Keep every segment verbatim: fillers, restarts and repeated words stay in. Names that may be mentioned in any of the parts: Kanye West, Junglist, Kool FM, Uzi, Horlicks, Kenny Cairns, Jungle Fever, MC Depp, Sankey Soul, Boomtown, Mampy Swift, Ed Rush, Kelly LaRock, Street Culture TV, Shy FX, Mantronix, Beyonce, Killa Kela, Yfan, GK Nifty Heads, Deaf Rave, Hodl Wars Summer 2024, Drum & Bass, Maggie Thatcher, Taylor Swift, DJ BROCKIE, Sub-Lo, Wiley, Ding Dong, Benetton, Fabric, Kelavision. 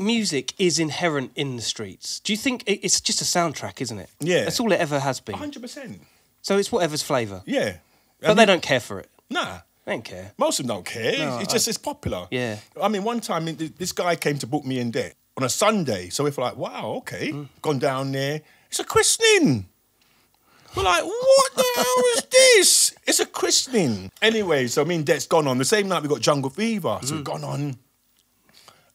Music is inherent in the streets. Do you think it's just a soundtrack, isn't it? Yeah. That's all it ever has been. one hundred percent. So it's whatever's flavour. Yeah. But I mean, they don't care for it. Nah. They don't care. Most of them don't care. No, it's I, just, it's popular. Yeah. I mean, one time, this guy came to book me in there on a Sunday. So we're like, wow, okay. Mm. Gone down there. It's a christening. We're like, what the hell is this? It's a christening. Anyway, so me and Depp's gone on. The same night we got Jungle Fever. So mm. we've gone on.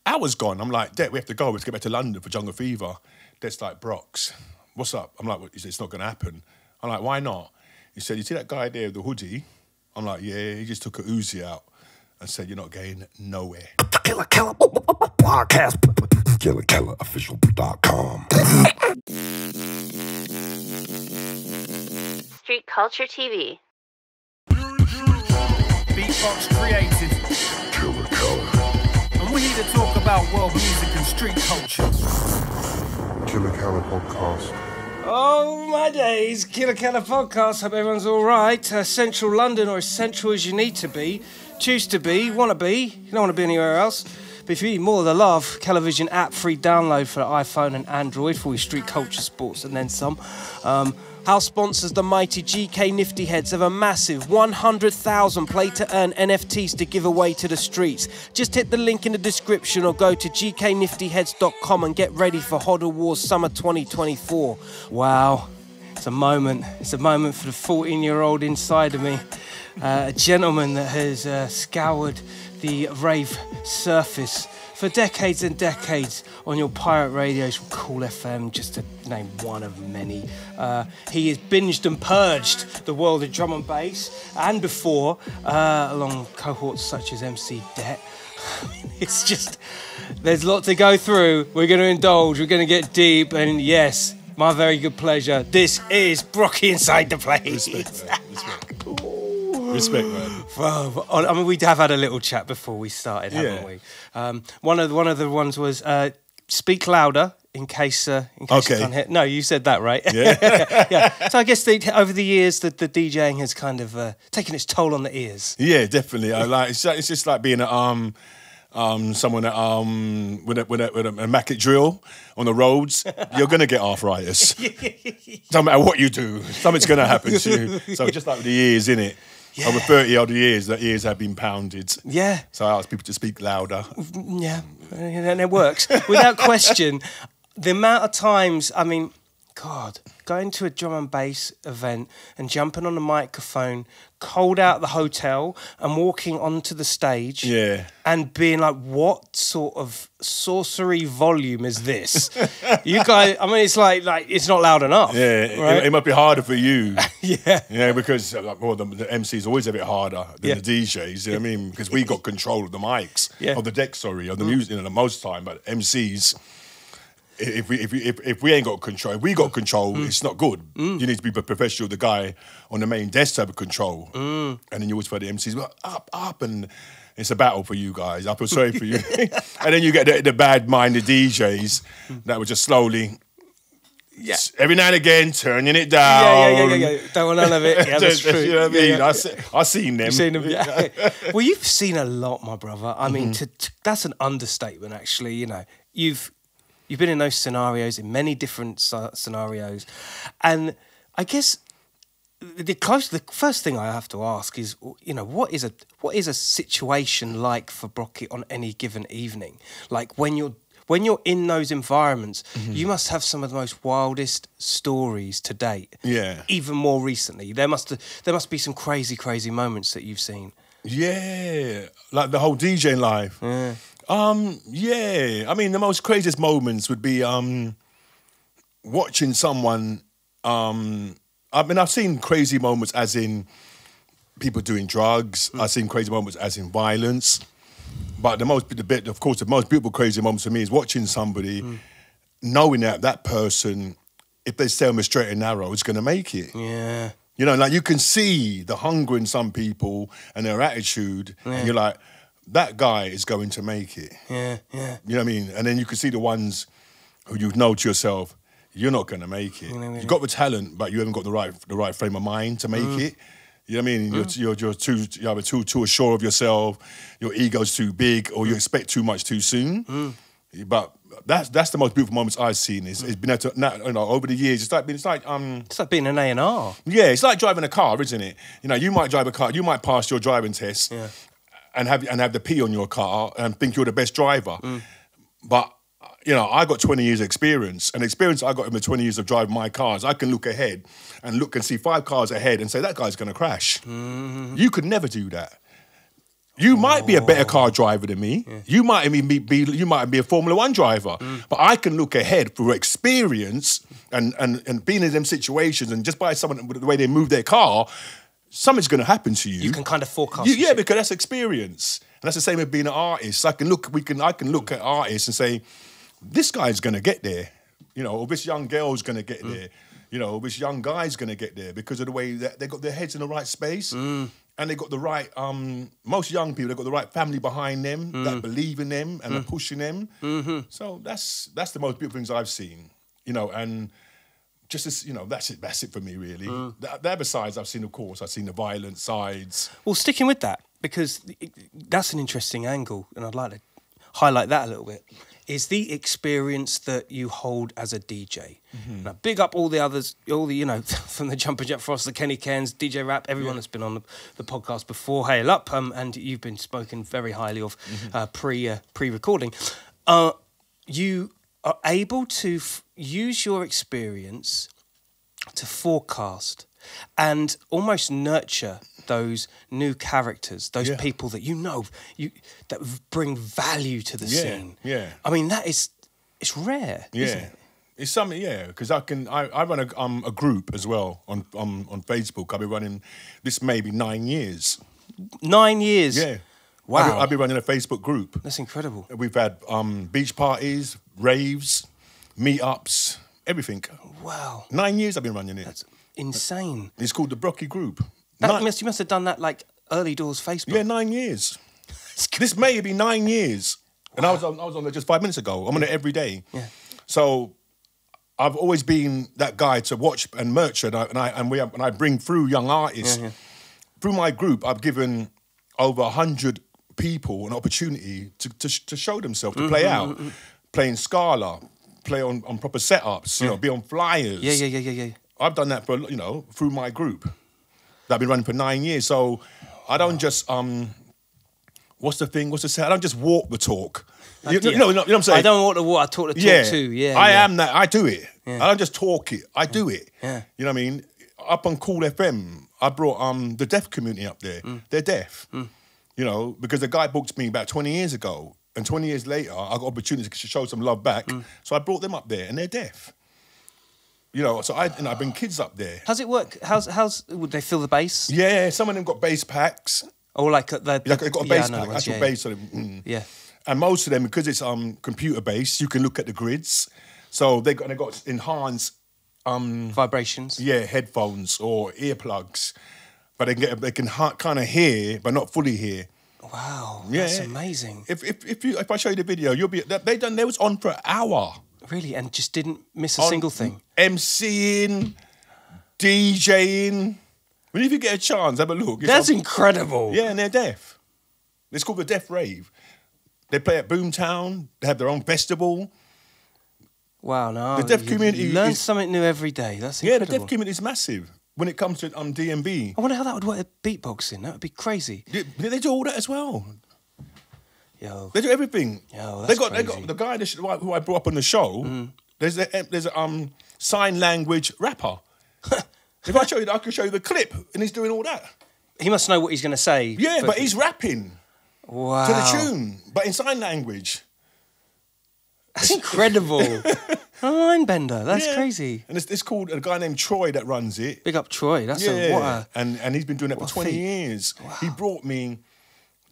Hours gone. I'm like, Depp, we have to go. Let's get back to London for Jungle Fever. Depp's like, Brox, what's up? I'm like, well, it's not going to happen. I'm like, why not? He said, you see that guy there with the hoodie? I'm like, yeah, he just took a Uzi out and said, you're not going nowhere. Killa Kela podcast. Killa Kela official dot com. Street Culture T V. Beatbox created. Killa Kela. And we're here to talk about world music and street culture. Killa Kela podcast. Oh, my days. Killa Kela podcast. Hope everyone's all right. Uh, central London, or as central as you need to be, choose to be, want to be. You don't want to be anywhere else. But if you need more of the love, Kelavision app, free download for iPhone and Android for your street culture, sports, and then some. Um, Our sponsors, the mighty G K Nifty Heads, have a massive one hundred thousand play-to-earn N F Ts to give away to the streets. Just hit the link in the description or go to G K nifty heads dot com and get ready for Hodl Wars Summer twenty twenty-four. Wow, it's a moment. It's a moment for the fourteen-year-old inside of me. Uh, a gentleman that has uh, scoured the rave surface for decades and decades on your pirate radios from Kool F M, just to name one of many. Uh, he has binged and purged the world of drum and bass, and before, uh, along cohorts such as M C Depp. I mean, it's just, there's a lot to go through. We're going to indulge, we're going to get deep, and yes, my very good pleasure, this is Brockie Inside the Place. Respect, man. Respect. Respect, man. Well, I mean, we have had a little chat before we started, haven't yeah. we? Um, one of the, one of the ones was uh, speak louder in case uh, in case okay. you can't hear. No, you said that right. Yeah. yeah. So I guess the, over the years that the DJing has kind of uh, taken its toll on the ears. Yeah, definitely. I like it's, it's just like being a, um um someone that, um with a, with a, with a, a Mackett drill on the roads. You're gonna get arthritis. No matter what you do, something's gonna happen to you. So just like with the ears, innit? Yeah. Over thirty odd years, the ears have been pounded. Yeah. So I ask people to speak louder. Yeah, and it works. Without question, the amount of times, I mean, God, going to a drum and bass event and jumping on a microphone, cold out the hotel and walking onto the stage. Yeah. And being like, what sort of sorcery volume is this? You guys, I mean, it's like, like it's not loud enough. Yeah, right? it, it might be harder for you. yeah. Yeah, because like, well, the, the M C's always a bit harder than yeah. the D Js, you know what I mean? Because we got control of the mics, yeah. of the deck, sorry, of the mm. music, you know, the most time, but M Cs... If we if we, if, if we ain't got control, if we got control, mm. it's not good. Mm. You need to be professional. The guy on the main desk to have control, mm. and then you always find the M Cs well, up, up, and it's a battle for you guys. I feel sorry for you, and then you get the, the bad-minded D Js mm. that were just slowly. Yeah. Every now and again, turning it down. Yeah, yeah, yeah, yeah. yeah. Don't want none of it. Yeah, that's true. You know what I mean? Yeah, yeah. I've see, seen them. You've seen them, yeah. Well, you've seen a lot, my brother. I mean, mm. to, to, that's an understatement, actually. You know, you've. You've been in those scenarios, in many different scenarios. And I guess the, close, the first thing I have to ask is, you know, what is a what is a situation like for Brockie on any given evening? Like when you're, when you're in those environments, mm-hmm. you must have some of the most wildest stories to date. Yeah. Even more recently. There must, there must be some crazy, crazy moments that you've seen. Yeah. Like the whole DJing life. Yeah. Um, yeah, I mean, the most craziest moments would be um, watching someone, um, I mean, I've seen crazy moments as in people doing drugs, mm. I've seen crazy moments as in violence, but the most, the bit, of course, the most beautiful crazy moments for me is watching somebody, mm. knowing that that person, if they stay on the straight and narrow, is going to make it. Yeah. You know, like you can see the hunger in some people and their attitude, yeah. and you're like, that guy is going to make it. Yeah, yeah. You know what I mean? And then you can see the ones who you know to yourself, you're not going to make it. You know, you've got the talent, but you haven't got the right the right frame of mind to make mm. it. You know what I mean? Mm. You're, you're, you're too you're too too assured of yourself, your ego's too big, or you expect too much too soon. Mm. But that's that's the most beautiful moments I've seen. Is, it's been able to, not, you know, over the years. It's like being, it's like um, it's like being an A and R. Yeah, it's like driving a car, isn't it? You know, you might drive a car, you might pass your driving test, yeah. and have and have the P on your car and think you're the best driver. Mm. But you know, I got twenty years experience, and experience I got in the twenty years of driving my cars. I can look ahead and look and see five cars ahead and say that guy's going to crash. Mm. You could never do that. You might be a better car driver than me. Yeah. You might be, be you might be a Formula One driver, mm. but I can look ahead through experience and, and and being in them situations, and just by someone the way they move their car, something's going to happen to you. You can kind of forecast. You, yeah, because that's experience, and that's the same with being an artist. I can look, we can, I can look at artists and say, this guy's going to get there, you know, or this young girl's going to get mm. there, you know, or this young guy's going to get there because of the way that they got their heads in the right space. Mm. And they got the right, um, most young people, they've got the right family behind them, mm. that believe in them and mm. are pushing them. Mm-hmm. So that's that's the most beautiful things I've seen, you know, and just, this, you know, that's it, that's it for me, really. Mm. The, the other sides I've seen, of course, I've seen the violent sides. Well, sticking with that, because that's an interesting angle, and I'd like to highlight that a little bit, is the experience that you hold as a D J. Mm-hmm. Now, big up all the others, all the, you know, from the Jumper Jack Frost, the Kenny Cairns, D J Rap, everyone yeah. that's been on the, the podcast before, hail up, um, and you've been spoken very highly of mm-hmm. uh, pre, uh, pre-recording. Uh, you are able to f use your experience to forecast and almost nurture those new characters, those yeah. people that you know, you that bring value to the yeah, scene. Yeah, I mean that is, it's rare. Yeah, isn't it? It's something. Yeah, because I can. I, I run a um a group as well on um on Facebook. I've been running this maybe nine years. Nine years. Yeah. Wow. I've been running a Facebook group. That's incredible. We've had um beach parties, raves, meetups, everything. Wow. Nine years I've been running it. That's insane. It's called the Brockie Group. That must, you must have done that like early doors Facebook. Yeah, nine years. This may be nine years, wow. and I was on, I was on there just five minutes ago. I'm on it every day. Yeah. So I've always been that guy to watch and nurture, and I and I, and we have, and I bring through young artists yeah, yeah. through my group. I've given over a hundred people an opportunity to to, to show themselves, to mm-hmm, play out, mm-hmm. playing Scala, play on, on proper setups, you yeah. know, be on flyers. Yeah, yeah, yeah, yeah, yeah. I've done that for, you know, through my group. That I've been running for nine years, so I don't wow. just um, what's the thing? What's the say? I don't just walk the talk. I you, you, know, you know what I'm saying? I don't walk the walk. I talk the talk yeah. too. Yeah, I yeah. am that. I do it. Yeah. I don't just talk it. I do it. Yeah, you know what I mean? Up on Kool F M, I brought um the deaf community up there. Mm. They're deaf. Mm. You know, because the guy booked me about twenty years ago, and twenty years later, I got opportunities to show some love back. Mm. So I brought them up there, and they're deaf. You know, so I and you know, I bring kids up there. How's it work? How's how's would they fill the bass? Yeah, some of them got bass packs. Or like the, the like they got a bass yeah, pack, actual yeah, bass. Yeah. Sort of, mm. yeah, and most of them because it's um computer based, you can look at the grids. So they got they got enhanced um vibrations. Yeah, headphones or earplugs, but they can get they can kind of hear but not fully hear. Wow, yeah, that's amazing. If if if you if I show you the video, you'll be they done. They was on for an hour. Really, and just didn't miss a on single thing. MCing, DJing. When if you get a chance, have a look. It's That's on... incredible. Yeah, and they're deaf. It's called the Deaf Rave. They play at Boomtown. They have their own festival. Wow, no. The deaf community you learn is... something new every day. That's incredible. Yeah, the deaf community is massive when it comes to um D M B. I wonder how that would work. Beatboxing, that would be crazy. They, they do all that as well. Yo. They do everything. Yo, that's they got, crazy. They got the guy who I brought up on the show. Mm. There's a there's a um sign language rapper. If I show you, I can show you the clip, and he's doing all that. He must know what he's going to say. Yeah, but he's rapping. Wow. To the tune, but in sign language. That's incredible. A mind bender. That's yeah. crazy. And it's, it's called a guy named Troy that runs it. Big up Troy. That's yeah. a what a, and and he's been doing it for twenty years. Wow. He brought me.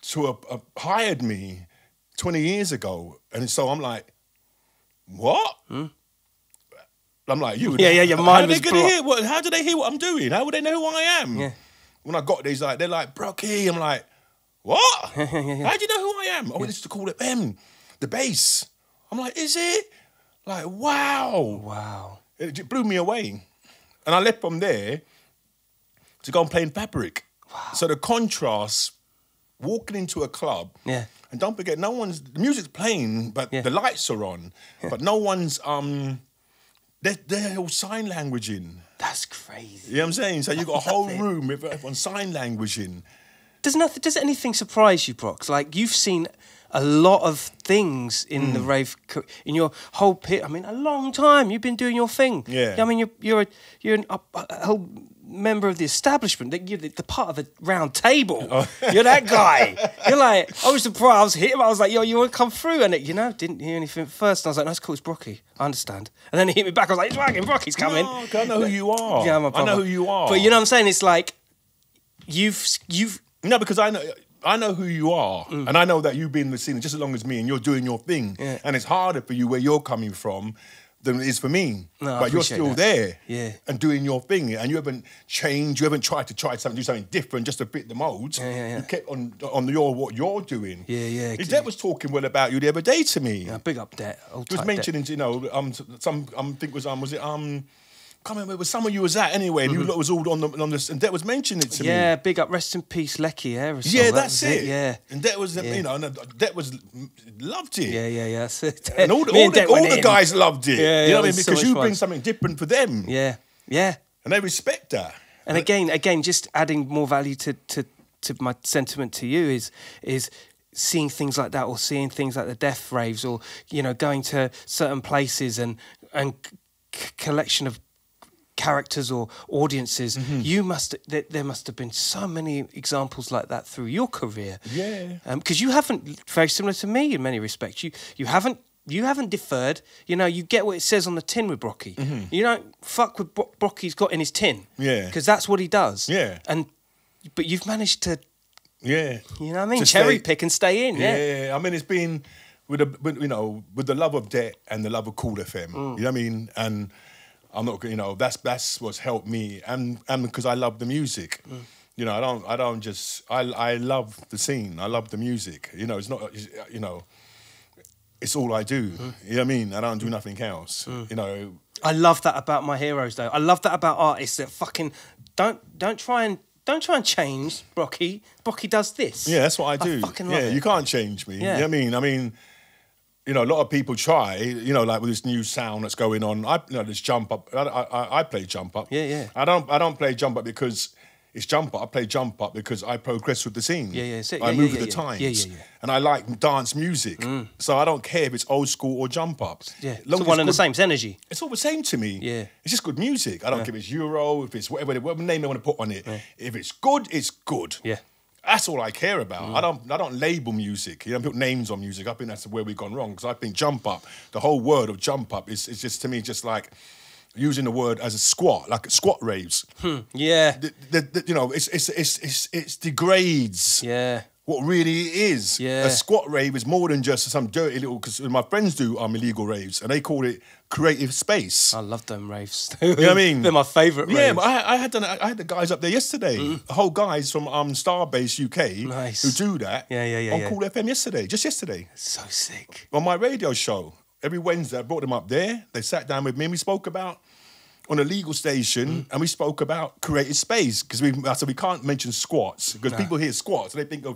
To a, a, hired me twenty years ago, and so I'm like, what? Hmm? I'm like, you? Yeah, yeah, your mind how was they hear what, how do they hear what I'm doing? How would they know who I am? Yeah. When I got there, he's like, they're like, Brockie. I'm like, what? yeah, yeah, yeah. How do you know who I am? Oh, yeah. It's to call it them, the bass. I'm like, is it? Like, wow, wow. It, it blew me away, and I left from there to go and play in Fabric. Wow. So the contrast. walking into a club, yeah. and don't forget, no one's, the music's playing, but yeah. the lights are on, yeah. but no one's, um, they're, they're all sign languaging. That's crazy. You know what I'm saying? So you've got a whole room with everyone sign languaging. Does nothing, does anything surprise you, Brock? Like, you've seen a lot of things in mm. the rave, in your whole pit. I mean, a long time you've been doing your thing. Yeah. I mean, you're you're a, you're an, a, a whole member of the establishment. You're the, the part of the round table. Oh. You're that guy. You're like, I was surprised. I was hit him. I was like, yo, you want to come through? And it, you know, didn't hear anything first. And I was like, no, it's cool. It's Brockie. I understand. And then he hit me back. I was like, it's fucking Brockie's coming. No, I know who you are. Yeah, I'm a brother. I know who you are. But you know what I'm saying? It's like you've you've no, because I know. I know who you are, mm. and I know that you've been in the scene just as long as me, and you're doing your thing. Yeah. And it's harder for you where you're coming from than it is for me. No, but you're still that. there yeah. and doing your thing, and you haven't changed, you haven't tried to try something, do something different just to fit the mould. Yeah, yeah, yeah. You kept on on your what you're doing. Yeah, yeah. Exactly. Depp was talking well about you the other day to me. Yeah, big up Depp. He was mentioning, Depp. you know, um, some I um, think was um, was it um. I can't remember where some of you was at anyway, and mm -hmm. you was all on the on this, and that was mentioning it to yeah, me. Yeah, big up, rest in peace, Lecky. Yeah, yeah, that that's it. it. Yeah, and that was yeah. you know, that was loved it. Yeah, yeah, yeah. That's it. And all the all, the, all the guys loved it. Yeah, yeah, you know what I mean, because so you fun. bring something different for them. Yeah, yeah, and they respect that. And, and again, again, just adding more value to to to my sentiment to you is is. seeing things like that, or seeing things like the Deaf Raves, or you know, going to certain places and and c collection of characters or audiences. Mm-hmm. You must there, there must have been so many examples like that through your career. Yeah, because um, you haven't, very similar to me in many respects. You you haven't you haven't deferred. You know, you get what it says on the tin with Brockie. Mm-hmm. You don't fuck with what Brockie's got in his tin. Yeah, because that's what he does. Yeah, and but you've managed to. Yeah, you know what I mean. Just cherry stay, pick and stay in. Yeah. Yeah, yeah, I mean it's been with a with, you know with the love of debt and the love of Kool F M. Mm. You know what I mean and. I'm not, you know, that's that's what's helped me, and and because I love the music, mm. you know, I don't I don't just I I love the scene, I love the music, you know, it's not, you know, it's all I do, mm. you know what I mean, I don't do nothing else, mm. you know. I love that about my heroes, though. I love that about artists that fucking don't don't try and don't try and change Brockie. Brockie does this. Yeah, that's what I do. I fucking love yeah, it. You can't change me. Yeah. You know what I mean, I mean. You know, a lot of people try, you know, like with this new sound that's going on. I, you know, this jump up. I, I, I play jump up. Yeah, yeah. I don't, I don't play jump up because it's jump up. I play jump up because I progress with the scene. Yeah, yeah. So, yeah I move yeah, with yeah, the times. Yeah, yeah, yeah. And I like dance music. Mm. So I don't care if it's old school or jump up. Yeah, it's all one and the same. It's energy. It's all the same to me. Yeah. It's just good music. I don't yeah. care if it's Euro, if it's whatever, whatever name they want to put on it. Yeah. If it's good, it's good. Yeah. That's all I care about. Mm. I don't. I don't label music. You know, I don't put names on music. I think that's where we've gone wrong. Because I think jump up. The whole word of jump up is, is just to me just like using the word as a squat, like squat raves. Hmm. Yeah. The, the, the, you know, it's it's it's it's it's degrades. Yeah. What really it is. Yeah. A squat rave is more than just some dirty little. Because my friends do um illegal raves, and they call it creative space. I love them raves. You know what I mean? They're my favourite raves. Yeah, but I, I had done, I had the guys up there yesterday. Mm. The whole guys from um Starbase U K nice. who do that. Yeah, yeah, yeah. On yeah. Kool F M yesterday, just yesterday. So sick. On my radio show every Wednesday, I brought them up there. They sat down with me, and we spoke about. On a legal station, mm. and we spoke about creative space because we so we can't mention squats because no. people hear squats and they think of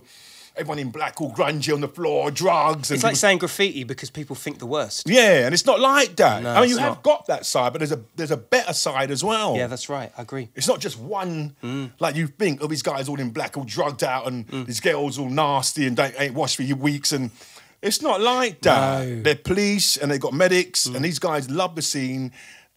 everyone in black all grungy on the floor, drugs. And it's like saying graffiti because people think the worst. Yeah, and it's not like that. No, I mean, you have not. got that side, but there's a there's a better side as well. Yeah, that's right. I agree. It's not just one mm. like you think. Oh, these guys all in black, all drugged out, and mm. these girls all nasty and don't, ain't washed for weeks and. It's not like that. No. They're police and they've got medics mm. and these guys love the scene.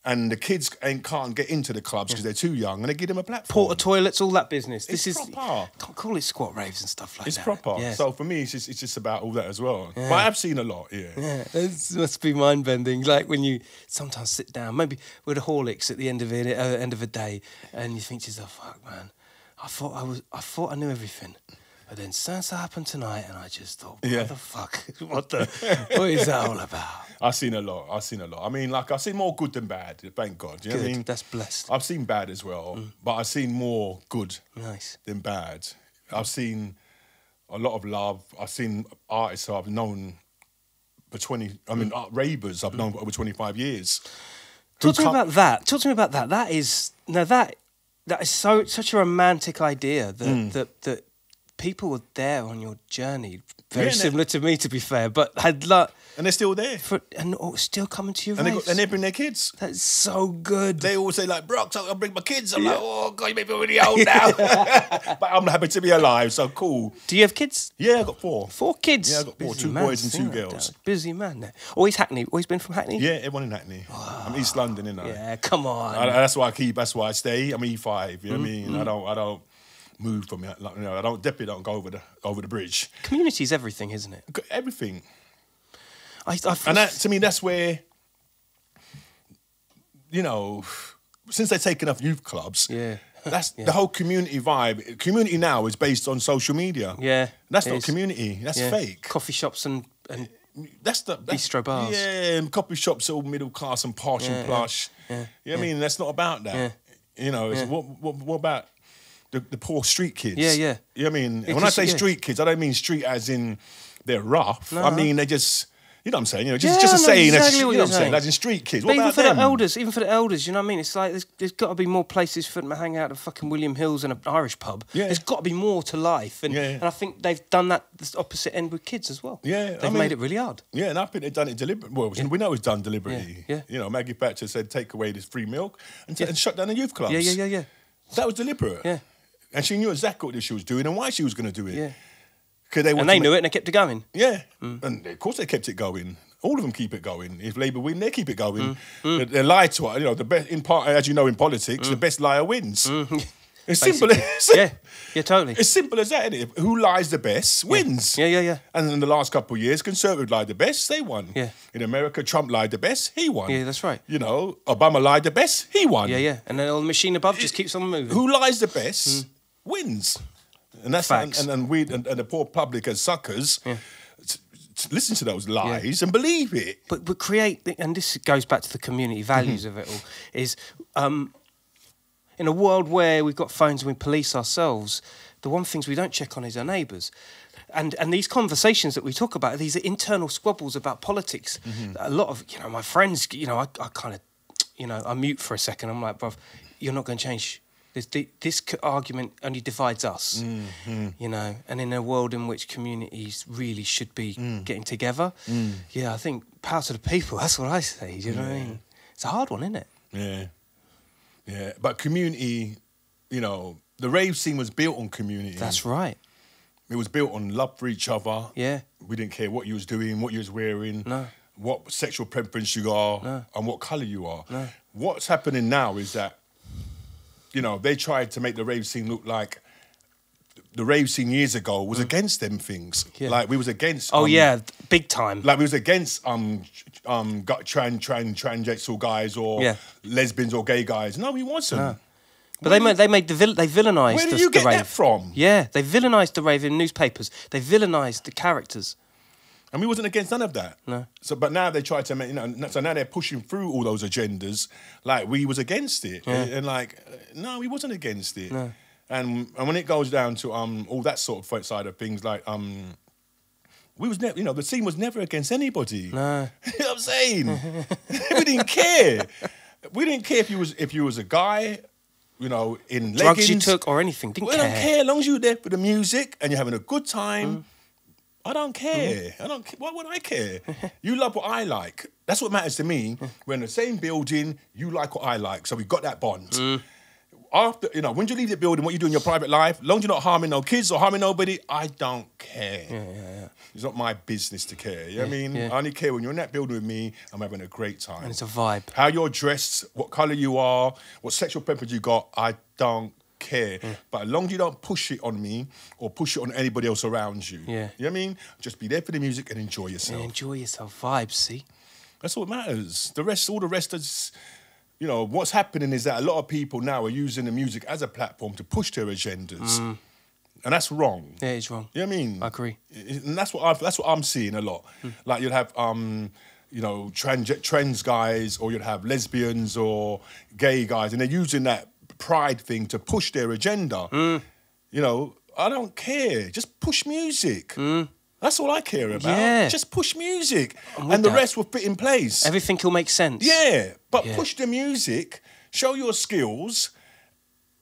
And the kids ain't, can't get into the clubs because yeah. they're too young, and they give them a platform. Porta toilets, all that business. This it's is proper. Can't call it squat raves and stuff like it's that. It's proper. Yeah. So for me, it's just, it's just about all that as well. Yeah. But I have seen a lot. Yeah, yeah. It must be mind bending. Like when you sometimes sit down, maybe with a Horlicks at the end of it, uh, end of a day, and you think to yourself, "Fuck, man, I thought I was, I thought I knew everything." But then something happened tonight, and I just thought, what yeah. the fuck? What the? What is that all about? I've seen a lot. I've seen a lot. I mean, like, I've seen more good than bad, thank God. You good. Know what I mean? That's blessed. I've seen bad as well, mm. but I've seen more good nice. than bad. I've seen a lot of love. I've seen artists I've known for twenty, I mean, mm. ravers I've mm. known for over twenty-five years. Talk to me about that. Talk to me about that. That is, now that, that is so, such a romantic idea that, mm. that, that, people were there on your journey, very yeah, similar to me, to be fair, but had luck. And they're still there. For, and oh, still coming to your and they, got, and they bring their kids. That's so good. They all say, like, Brock, I'll bring my kids. I'm yeah. like, oh, God, you make me really old now. But I'm happy to be alive, so cool. Do you have kids? Yeah, I've got four. Four kids? Yeah, I've got four, Busy two man, boys and two like girls. That. Busy man. There. Always Hackney? Always been from Hackney? Yeah, everyone in Hackney. Oh, I'm East London, innit? Yeah, come on. I, that's why I keep, that's why I stay. I'm E five, you know mm, what I mean? Mm. I don't, I don't. Move from me, like, you know, I don't definitely don't go over the over the bridge. Community's everything, isn't it? Everything. I, I and that to me, that's where, you know, since they're taking off youth clubs, yeah, that's yeah. the whole community vibe. Community now is based on social media. Yeah, that's not is. community. That's yeah. fake. Coffee shops and and that's the that's, bistro bars. Yeah, and coffee shops are all middle class and posh yeah, and plush. Yeah, yeah, you know what yeah. I mean, that's not about that. Yeah. You know, it's yeah. what, what what about? The, the poor street kids. Yeah, yeah. You know what I mean? Yeah, when I say yeah. street kids, I don't mean street as in they're rough. No. I mean, they just, you know what I'm saying? You know, just, yeah, just a saying. Exactly you know what I'm saying. saying. As in street kids. But what even about for them? the elders, even for the elders, you know what I mean? It's like, there's, there's got to be more places for them to hang out at fucking William Hills and an Irish pub. Yeah. There's got to be more to life. And, yeah, yeah. and I think they've done that this opposite end with kids as well. Yeah. They've I mean, made it really hard. Yeah, and I think they've done it deliberately. Well, yeah. we know it's done deliberately. Yeah. yeah. You know, Maggie Thatcher said, take away this free milk and, yeah. and shut down the youth clubs. Yeah, yeah, yeah, yeah. That was deliberate. Yeah. And she knew exactly what she was doing and why she was going to do it. Yeah. They and they knew it and they kept it going. Yeah. Mm. And of course they kept it going. All of them keep it going. If Labour win, they keep it going. Mm. Mm. They, they lie to us. You know, the best, in part, as you know, in politics, mm. the best liar wins. Mm. It's simple as... yeah. Yeah, totally. It's simple as that, isn't it? Who lies the best wins. Yeah, yeah, yeah. yeah. And in the last couple of years, Conservative lied the best, they won. Yeah. In America, Trump lied the best, he won. Yeah, that's right. You know, Obama lied the best, he won. Yeah, yeah. And then the machine above just keeps on moving. Who lies the best... Mm. wins, and that's Facts. and and we and, and the poor public as suckers yeah. t t listen to those lies yeah. and believe it. But but create the, and this goes back to the community values mm-hmm. of it all. Is um, in a world where we've got phones and we police ourselves, the one things we don't check on is our neighbours. And and these conversations that we talk about, these are internal squabbles about politics. Mm-hmm. A lot of you know my friends, you know I, I kind of you know I mute for a second. I'm like, bruv, you're not going to change. This, this argument only divides us, mm, mm. you know, and in a world in which communities really should be mm. getting together, mm. yeah, I think power to the people, that's what I say, you know yeah. what I mean? It's a hard one, isn't it? Yeah, yeah, but community, you know, the rave scene was built on community. That's right. It was built on love for each other. Yeah. We didn't care what you was doing, what you was wearing. No. What sexual preference you are no. and what colour you are. No. What's happening now is that you know, they tried to make the rave scene look like the rave scene years ago was mm. against them things. Yeah. Like we was against. Um, oh yeah, big time. Like we was against um um trans trans transexual guys or yeah. lesbians or gay guys. No, we wasn't. No. But they made, they made the vill they villainized. Where did the, you get the rave. that from? Yeah, they villainized the rave in newspapers. They villainized the characters. And we wasn't against none of that. No. So, but now they try to make, you know, so now they're pushing through all those agendas like we was against it. Yeah. And, and like, no, we wasn't against it. No. And, and when it goes down to um all that sort of side of things, like, um, we was never, you know, the scene was never against anybody. No. You know what I'm saying? We didn't care. We didn't care if you was, if you was a guy, you know, in Drugs leggings. you took or anything, didn't we care. We don't care, as long as you're there for the music and you're having a good time. Mm. I don't care. Mm. I don't. Why would I care? You love what I like. That's what matters to me. We're in the same building. You like what I like, so we got that bond. Mm. After you know, when you leave the building, what you do in your private life, long as you're not harming no kids or harming nobody, I don't care. Yeah, yeah, yeah. It's not my business to care. You know yeah, what I mean, yeah. I only care when you're in that building with me. I'm having a great time. And it's a vibe. How you're dressed, what colour you are, what sexual preference you got, I don't care, yeah. but as long as you don't push it on me or push it on anybody else around you, yeah. you know what I mean? Just be there for the music and enjoy yourself. And enjoy yourself, vibes, see? That's all that matters. The rest, all the rest is, you know, what's happening is that a lot of people now are using the music as a platform to push their agendas. Mm. And that's wrong. Yeah, it's wrong. You know what I mean? I agree. And that's what, I've, that's what I'm seeing a lot. Mm. Like you'll have... um. you know, trans, trans guys, or you'd have lesbians or gay guys, and they're using that pride thing to push their agenda. Mm. You know, I don't care. Just push music. Mm. That's all I care about. Yeah. Just push music. And the that. rest will fit in place. Everything will make sense. Yeah, but yeah. push the music, show your skills.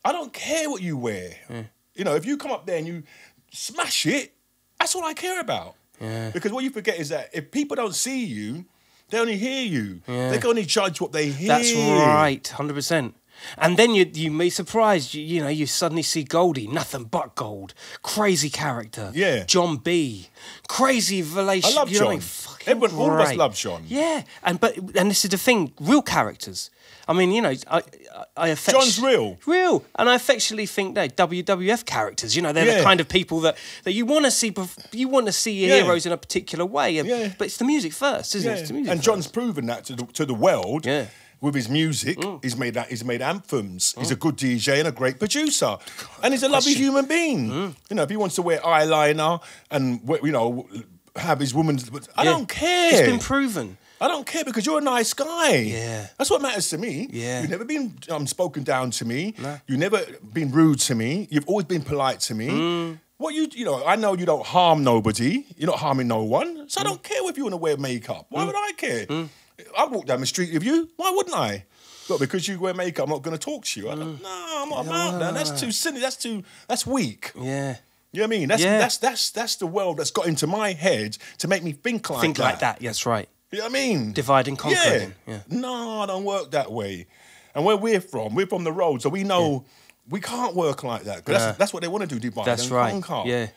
I don't care what you wear. Mm. You know, if you come up there and you... smash it. That's all I care about. Yeah. Because what you forget is that if people don't see you, they only hear you. Yeah. They can only judge what they hear. That's right, one hundred percent. And then you you may be surprised, you, you know, you suddenly see Goldie, nothing but gold. Crazy character. Yeah. John B. Crazy relationship. I love John. I mean? Everyone, all of us love John. Yeah. And but and this is the thing, real characters. I mean, you know, I I affect John's real. Real. And I affectionately think they're W W F characters, you know, they're yeah. the kind of people that, that you want to see you want to see your yeah. heroes in a particular way. And, yeah. but it's the music first, isn't yeah. it? It's the music and first. John's proven that to the, to the world. Yeah. With his music, mm. he's made that. He's made anthems. Mm. He's a good D J and a great producer, and he's a lovely human being. Mm. You know, if he wants to wear eyeliner and you know have his woman's, I yeah. don't care. It's been proven. I don't care because you're a nice guy. Yeah, that's what matters to me. Yeah, you've never been um, spoken down to me. Nah. You've never been rude to me. You've always been polite to me. Mm. What you, you know, I know you don't harm nobody. You're not harming no one. So mm. I don't care if you want to wear makeup. Why mm. would I care? Mm. I walk down the street with you. Why wouldn't I? Look, because you wear makeup, I'm not going to talk to you. I don't, mm. no, I'm not about that. That's too silly. That's too. That's weak. Yeah. You know what I mean? That's yeah. that's that's that's the world that's got into my head to make me think like think that. like that. Yes, right. You know what I mean? Divide and conquer. Yeah. yeah. No, I don't work that way. And where we're from, we're from the road, so we know yeah. we can't work like that. Because yeah. that's, that's what they want to do. Divide that's and right. conquer. Yeah.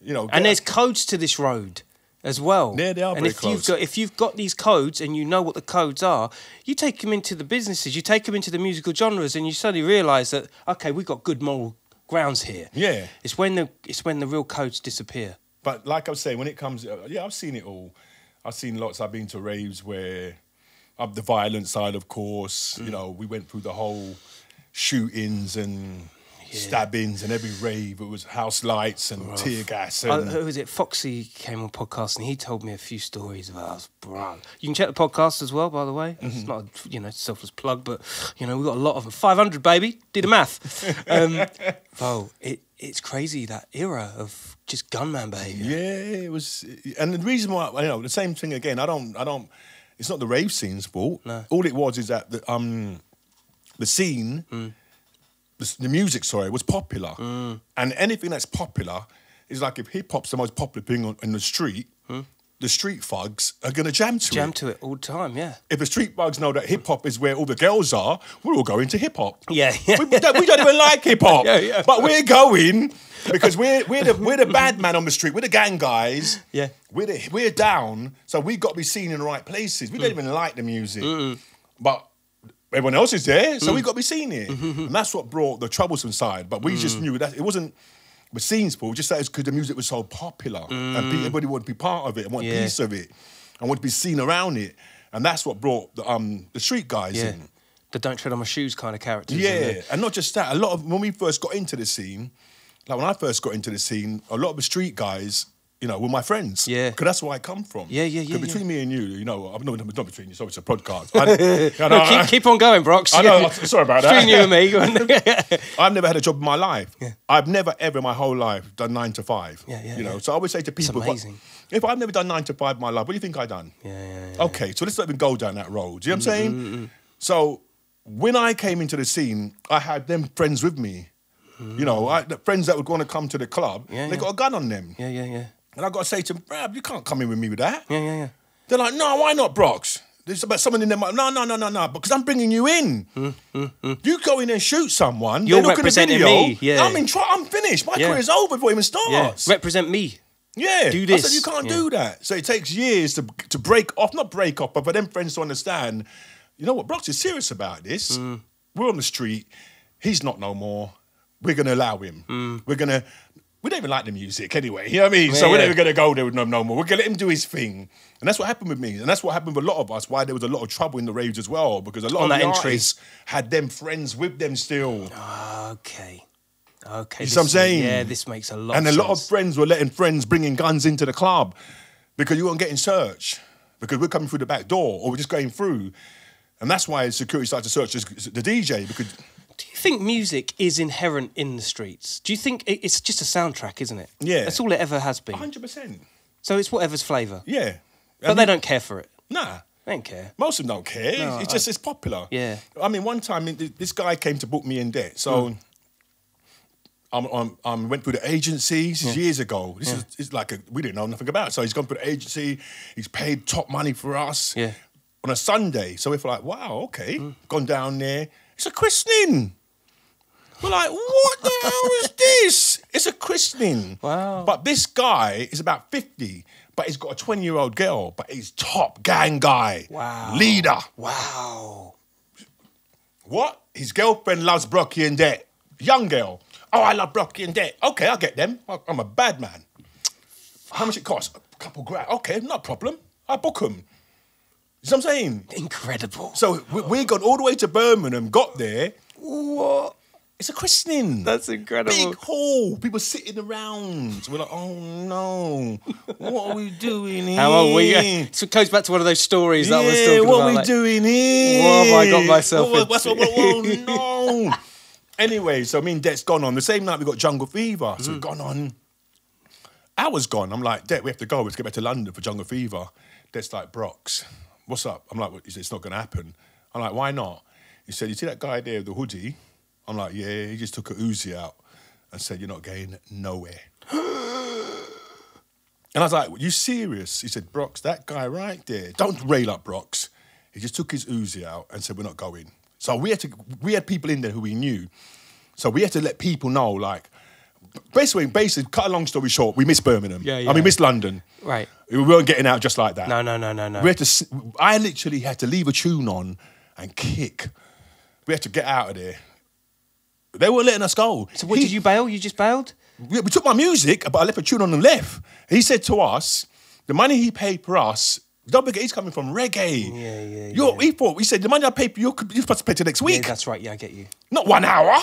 You know, and there's up. codes to this road. As well, yeah, they are and very if close. you've got if you've got these codes and you know what the codes are, you take them into the businesses, you take them into the musical genres, and you suddenly realise that okay, we've got good moral grounds here. Yeah, it's when the it's when the real codes disappear. But like I was saying, when it comes, yeah, I've seen it all. I've seen lots. I've been to raves where, up the violent side, of course. Mm. You know, we went through the whole shootings and. Yeah. Stabbings and every rave, it was house lights and bruv. tear gas. And... I, who was it? Foxy came on podcast and he told me a few stories about us, bro. You can check the podcast as well, by the way. Mm-hmm. It's not, a, you know, selfless plug, but you know we got a lot of them. Five hundred, baby. Do the math. um, bro, it it's crazy that era of just gunman behavior. Yeah, it was, and the reason why you know the same thing again. I don't, I don't. It's not the rave scene's fault. No. All it was is that the um, the scene. Mm. The music, sorry, was popular. Mm. And anything that's popular is like if hip-hop's the most popular thing on, on the street, mm. the street thugs are going to jam to jam it. Jam to it all the time, yeah. If the street thugs know that hip-hop is where all the girls are, we're all going to hip-hop. Yeah. yeah. We, we don't even like hip-hop. Yeah, yeah. But we're going because we're, we're, the, we're the bad man on the street. We're the gang guys. Yeah. We're, the, we're down, so we've got to be seen in the right places. We mm. don't even like the music. Mm-mm. But... everyone else is there, so mm. we got to be seen here. Mm-hmm. And that's what brought the troublesome side. But we mm. just knew that it wasn't the scene's fault, just that it's because the music was so popular mm. and everybody wanted to be part of it and want yeah. a piece of it and wanted to be seen around it. And that's what brought the, um, the street guys yeah. in. The don't tread on my shoes kind of characters. Yeah, and not just that. A lot of, when we first got into the scene, like when I first got into the scene, a lot of the street guys, you know, with my friends. Yeah. Because that's where I come from. Yeah, yeah, yeah. Between yeah. me and you, you know, I'm not, not between you, so it's a podcast. I, no, keep, I, keep on going, Brox. I know, sorry about that. Between you and me. I've never had a job in my life. Yeah. I've never, ever in my whole life done nine to five. Yeah, yeah, you know, yeah. so I always say to people, amazing. If I've never done nine to five in my life, what do you think I've done? Yeah, yeah, yeah. Okay, so let's not even go down that road. Do you know what I'm saying? Mm-hmm. So when I came into the scene, I had them friends with me. Mm. You know, I, the friends that would want to come to the club, yeah, they yeah. got a gun on them. Yeah, yeah, yeah. And I've got to say to them, bruv, you can't come in with me with that. Yeah, yeah, yeah. They're like, no, why not, Brox? There's about someone in their mind. No, no, no, no, no, because I'm bringing you in. Mm, mm, mm. You go in and shoot someone. You're representing me. Yeah. I'm in try I'm finished. My yeah. career's over before it even starts. Yeah. Represent me. Yeah. Do this. I said, you can't yeah. do that. So it takes years to, to break off, not break off, but for them friends to understand, you know what, Brox is serious about this. Mm. We're on the street. He's not no more. We're going to allow him. Mm. We're going to... We don't even like the music anyway, you know what I mean? Yeah, so we're yeah. never going to go there with no, no more. We're going to let him do his thing. And that's what happened with me. And that's what happened with a lot of us, why there was a lot of trouble in the raves as well, because a lot on of the artists had them friends with them still. Okay. Okay. You see what I'm saying? Yeah, this makes a lot of sense. And a lot of friends were letting friends bringing guns into the club because you weren't getting searched, because we're coming through the back door or we're just going through. And that's why security started to search the D J, because... Do you think music is inherent in the streets? Do you think it's just a soundtrack, isn't it? Yeah. That's all it ever has been. one hundred percent. So it's whatever's flavour. Yeah. But I mean, they don't care for it. Nah. They don't care. Most of them don't care. No, it's I, just, it's popular. Yeah. I mean, one time, this guy came to book me in debt. So mm. I'm, I'm, I'm went through the agency. This is mm. years ago. This mm. is it's like a, we didn't know nothing about it. So he's gone through the agency. He's paid top money for us yeah. on a Sunday. So we're like, wow, okay. Mm. Gone down there. It's a christening. We're like, what the hell is this? It's a christening. Wow. But this guy is about fifty, but he's got a twenty-year-old girl, but he's top gang guy. Wow. Leader. Wow. What? His girlfriend loves Brockie and Depp. Young girl. Oh, I love Brockie and Depp. Okay, I'll get them. I'm a bad man. How much it costs? A couple grand. Okay, not a problem. I'll book them. You know what I'm saying? Incredible. So we, we got all the way to Birmingham, got there. What? It's a christening. That's incredible. Big hall. People sitting around. We're like, oh no, what are we doing here? How old were you? So it goes back to one of those stories yeah, that I was talking about. What are we like, doing here? What have I got myself what, into? What, what, oh no. Anyway, so me and Depp's gone on. The same night we got Jungle Fever. So mm. we've gone on. Hours gone. I'm like, Depp, we have to go. Let's get back to London for Jungle Fever. Depp's like, Brox, what's up? I'm like, well, it's not going to happen. I'm like, why not? He said, you see that guy there with the hoodie? I'm like, yeah, he just took a Uzi out and said, you're not going nowhere. And I was like, are you serious? He said, Brox, that guy right there, don't rail up Brox. He just took his Uzi out and said, we're not going. So we had to, we had people in there who we knew. So we had to let people know, like, basically, basically, cut a long story short, we missed Birmingham. Yeah, yeah. I mean, missed London. Right. We weren't getting out just like that. No, no, no, no, no. We had to, I literally had to leave a tune on and kick. We had to get out of there. They weren't letting us go. So what, he, did you bail? You just bailed? We, we took my music, but I left a tune on and left. He said to us, the money he paid for us, don't forget he's coming from reggae. Yeah, yeah, You're, yeah. He thought, he said, the money I paid for you, you're supposed to pay till next week. Yeah, that's right, yeah, I get you. Not one hour.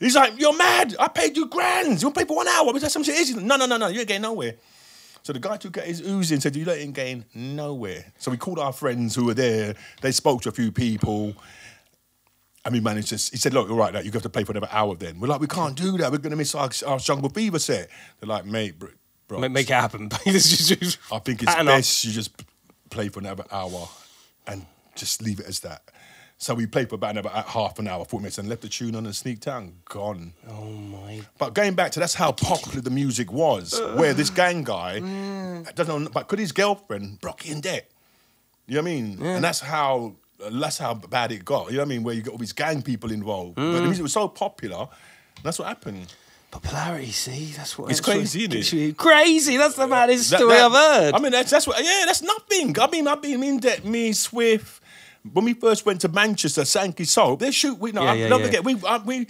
He's like, you're mad. I paid you grands. You want to pay for one hour? Is that some shit? Is no, no, no, no, you ain't getting nowhere. So the guy took out his Uzi and said, you ain't getting nowhere. So we called our friends who were there. They spoke to a few people. And we managed to, he said, look, all right, like, you have to play for another hour then. We're like, we can't do that. We're going to miss our, our Jungle Fever set. They're like, mate, bro. bro make, make it happen. I think it's best you just play for another hour and just leave it as that. So we played for about another half an hour, forty minutes, and left the tune on and sneaked out and gone. Oh, my. But going back to that's how popular the music was, uh, where this gang guy, mm. doesn't know, but could his girlfriend, Brockie and Depp. You know what I mean? Yeah. And that's how... That's how bad it got. You know what I mean? Where you got all these gang people involved. Mm. But the music was so popular, that's what happened. Popularity, see? That's what... It's that's crazy, what, isn't it? Crazy! That's the maddest that, story that, I've heard. I mean, that's, that's what... Yeah, that's nothing. I mean, I've been in debt, me, Swift. When we first went to Manchester, Sankey Soul, they shoot... We, no, yeah, I, yeah, don't yeah. forget, we... I, we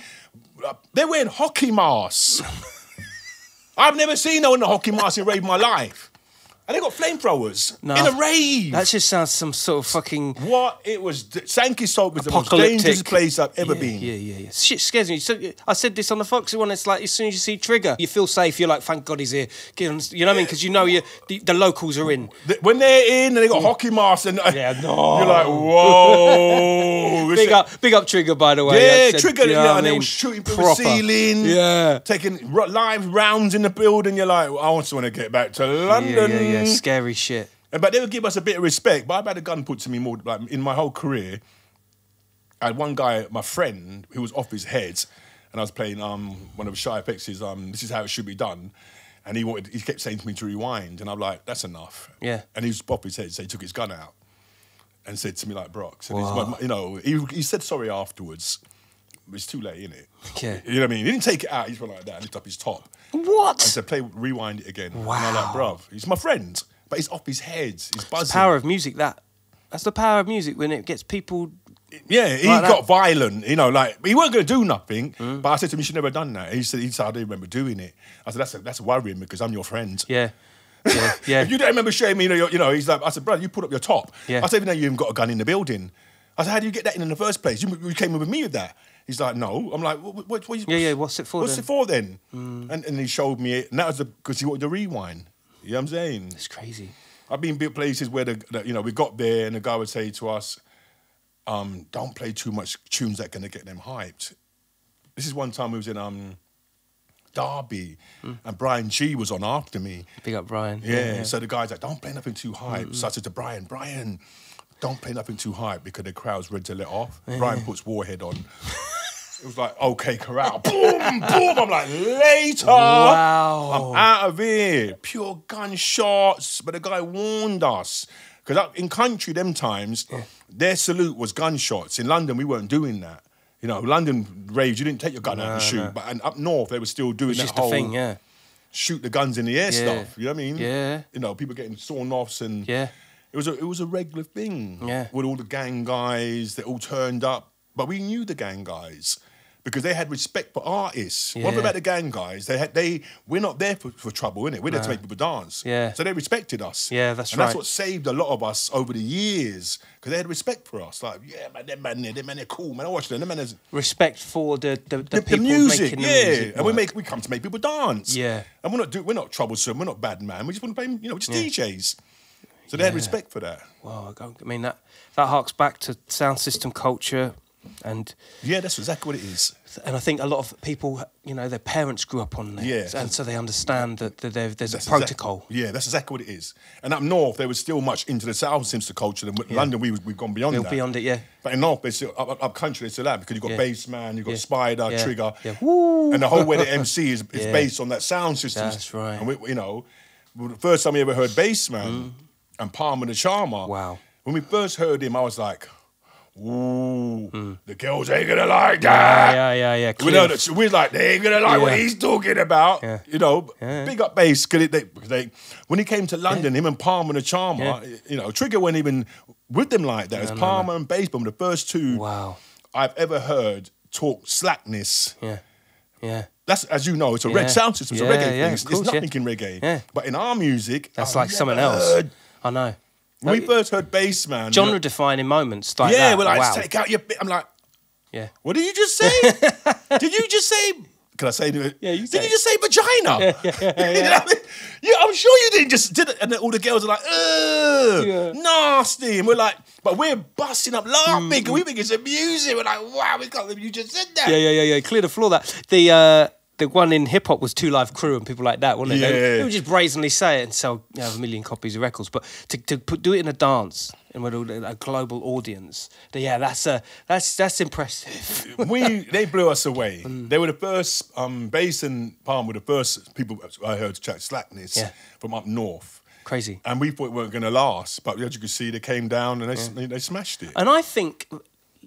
uh, they're wearing hockey masks. I've never seen no one in a hockey mask in a rave my life. And they got flamethrowers no, in a rave. That just sounds some sort of fucking... What? It was... Sankey Soul was the most dangerous place I've ever yeah, been. Yeah, yeah, yeah. Shit scares me. So, I said this on the Foxy one. It's like, as soon as you see Trigger, you feel safe. You're like, thank God he's here. You know what I mean? Because you know you, the, the locals are in. When they're in and they got mm. hockey masks and... Yeah, no. You're like, whoa. Big up, big up Trigger, by the way. Yeah, said, Trigger. You know, and I mean, they were shooting through the ceiling. Yeah. Taking live rounds in the building. You're like, I also want to get back to London. Yeah, yeah, yeah. Scary shit. But they would give us a bit of respect. But I've had a gun put to me more, like, in my whole career. I had one guy, my friend, who was off his head, and I was playing um one of Shy F X's, um, This Is How It Should Be Done, and he wanted, he kept saying to me to rewind, and I'm like, that's enough. Yeah. And he was off his head, so he took his gun out and said to me, like, Brox, and he's, you know, he, he said sorry afterwards. It's too late, isn't it? Yeah. You know what I mean? He didn't take it out. He just went like that and lift up his top. What? And said, play, rewind it again. Wow. And I'm like, bruv, he's my friend, but he's off his head. He's buzzing. It's the power of music, that. That's the power of music when it gets people... Yeah, he like got that. violent, you know, like, he weren't going to do nothing, mm. but I said to him, you should never have done that. He said, he said, I don't remember doing it. I said, that's, that's worrying because I'm your friend. Yeah. Yeah, yeah. If you don't remember showing me, you know, you know, he's like, I said, brother, you put up your top. Yeah. I said, even though you haven't got a gun in the building. I said, how do you get that in, in the first place? You, you came with me with that. He's like, no. I'm like, what, what, what, what, yeah, yeah, what's it for what's then? it for then? Mm. And, and he showed me it. And that was because he wanted to rewind. You know what I'm saying? It's crazy. I've been big places where, the, the, you know, we got there and the guy would say to us, um, don't play too much tunes that are going to get them hyped. This is one time we was in um, Derby mm. and Brian G was on after me. Big up Brian. Yeah, yeah, yeah. So the guy's like, don't play nothing too hype. Mm. So I said to Brian, Brian, don't play nothing too hype because the crowd's ready to let off. Yeah. Brian puts Warhead on. It was like, okay, corral. Boom, boom. I'm like, later. Wow. I'm out of here. Pure gunshots. But the guy warned us. Because in country, them times, yeah. their salute was gunshots. In London, we weren't doing that. You know, London raves, you didn't take your gun no, out and shoot. No. But and up north, they were still doing that whole thing, yeah. shoot the guns in the air yeah. stuff. You know what I mean? Yeah. You know, people getting sawn offs and... Yeah. It was a, it was a regular thing yeah. with all the gang guys. They all turned up, but we knew the gang guys because they had respect for artists. Yeah. One thing about the gang guys, they had they we're not there for, for trouble, innit? We're no. there to make people dance. Yeah. So they respected us. Yeah, that's and right. That's what saved a lot of us over the years because they had respect for us. Like, yeah, man, them man, them man, they're cool, man. I watch them. Them man, is... respect for the the, the, the, people the music, making yeah. the music. And we make we come to make people dance. Yeah. And we're not do we're not troublesome. We're not bad, man. We just want to play. You know, we're just yeah. D Js. So they yeah. had respect for that. Wow, I mean, that, that harks back to sound system culture and... Yeah, that's exactly what it is. And I think a lot of people, you know, their parents grew up on that. Yeah. And so they understand that there's that's a protocol. Exact, yeah, that's exactly what it is. And up north, they were still much into the sound system culture. In yeah. London, we, we've gone beyond We're that. Beyond it, yeah. But in north, they still, up, up country, they still have because you've got yeah. bass man, you've got yeah. Spider, yeah. Trigger. Yeah. Woo. And the whole way the M C is, is yeah. based on that sound system. That's right. And, we, you know, the first time we ever heard bass man... Mm. And Palmer the Charmer. Wow. When we first heard him, I was like, ooh, mm. the girls ain't gonna like that. Yeah, yeah, yeah. yeah. We know that we're like, they ain't gonna like yeah. what he's talking about. Yeah. You know, yeah. big up bass. Cause they, they, when he came to London, yeah. him and Palmer the Charmer, yeah. you know, Trigger wasn't even with them like that. No, it was no, Palmer no. and Bass, but the first two wow. I've ever heard talk slackness. Yeah, yeah. That's, as you know, it's a yeah. red sound system, it's yeah, a reggae yeah, thing. It's, course, it's nothing yeah. in reggae. Yeah. But in our music, that's I've like something else. I know. When like, we first heard bass man. Genre like, defining moments like yeah, that. Yeah, we're like, wow. take out your bit. I'm like, yeah. What did you just say? Did you just say, can I say, yeah, you did say. You just say vagina? Yeah, yeah, yeah, you know what I mean? yeah, I'm sure you didn't just did it. And then all the girls are like, ugh, yeah. nasty. And we're like, but we're busting up laughing. Mm. And we think it's amusing. We're like, wow, we got them. You just said that. Yeah, yeah, yeah, yeah. Clear the floor that. The, uh, The one in hip hop was Two Live Crew and people like that, wasn't yeah. it? They, they would just brazenly say it and sell you know, a million copies of records. But to, to put, do it in a dance and with a global audience, then, yeah, that's a that's that's impressive. we they blew us away. Mm. They were the first. Um, Bass and Palm were the first people I heard to chat slackness yeah. from up north. Crazy. And we thought it weren't going to last, but as you could see, they came down and they, yeah. they they smashed it. And I think.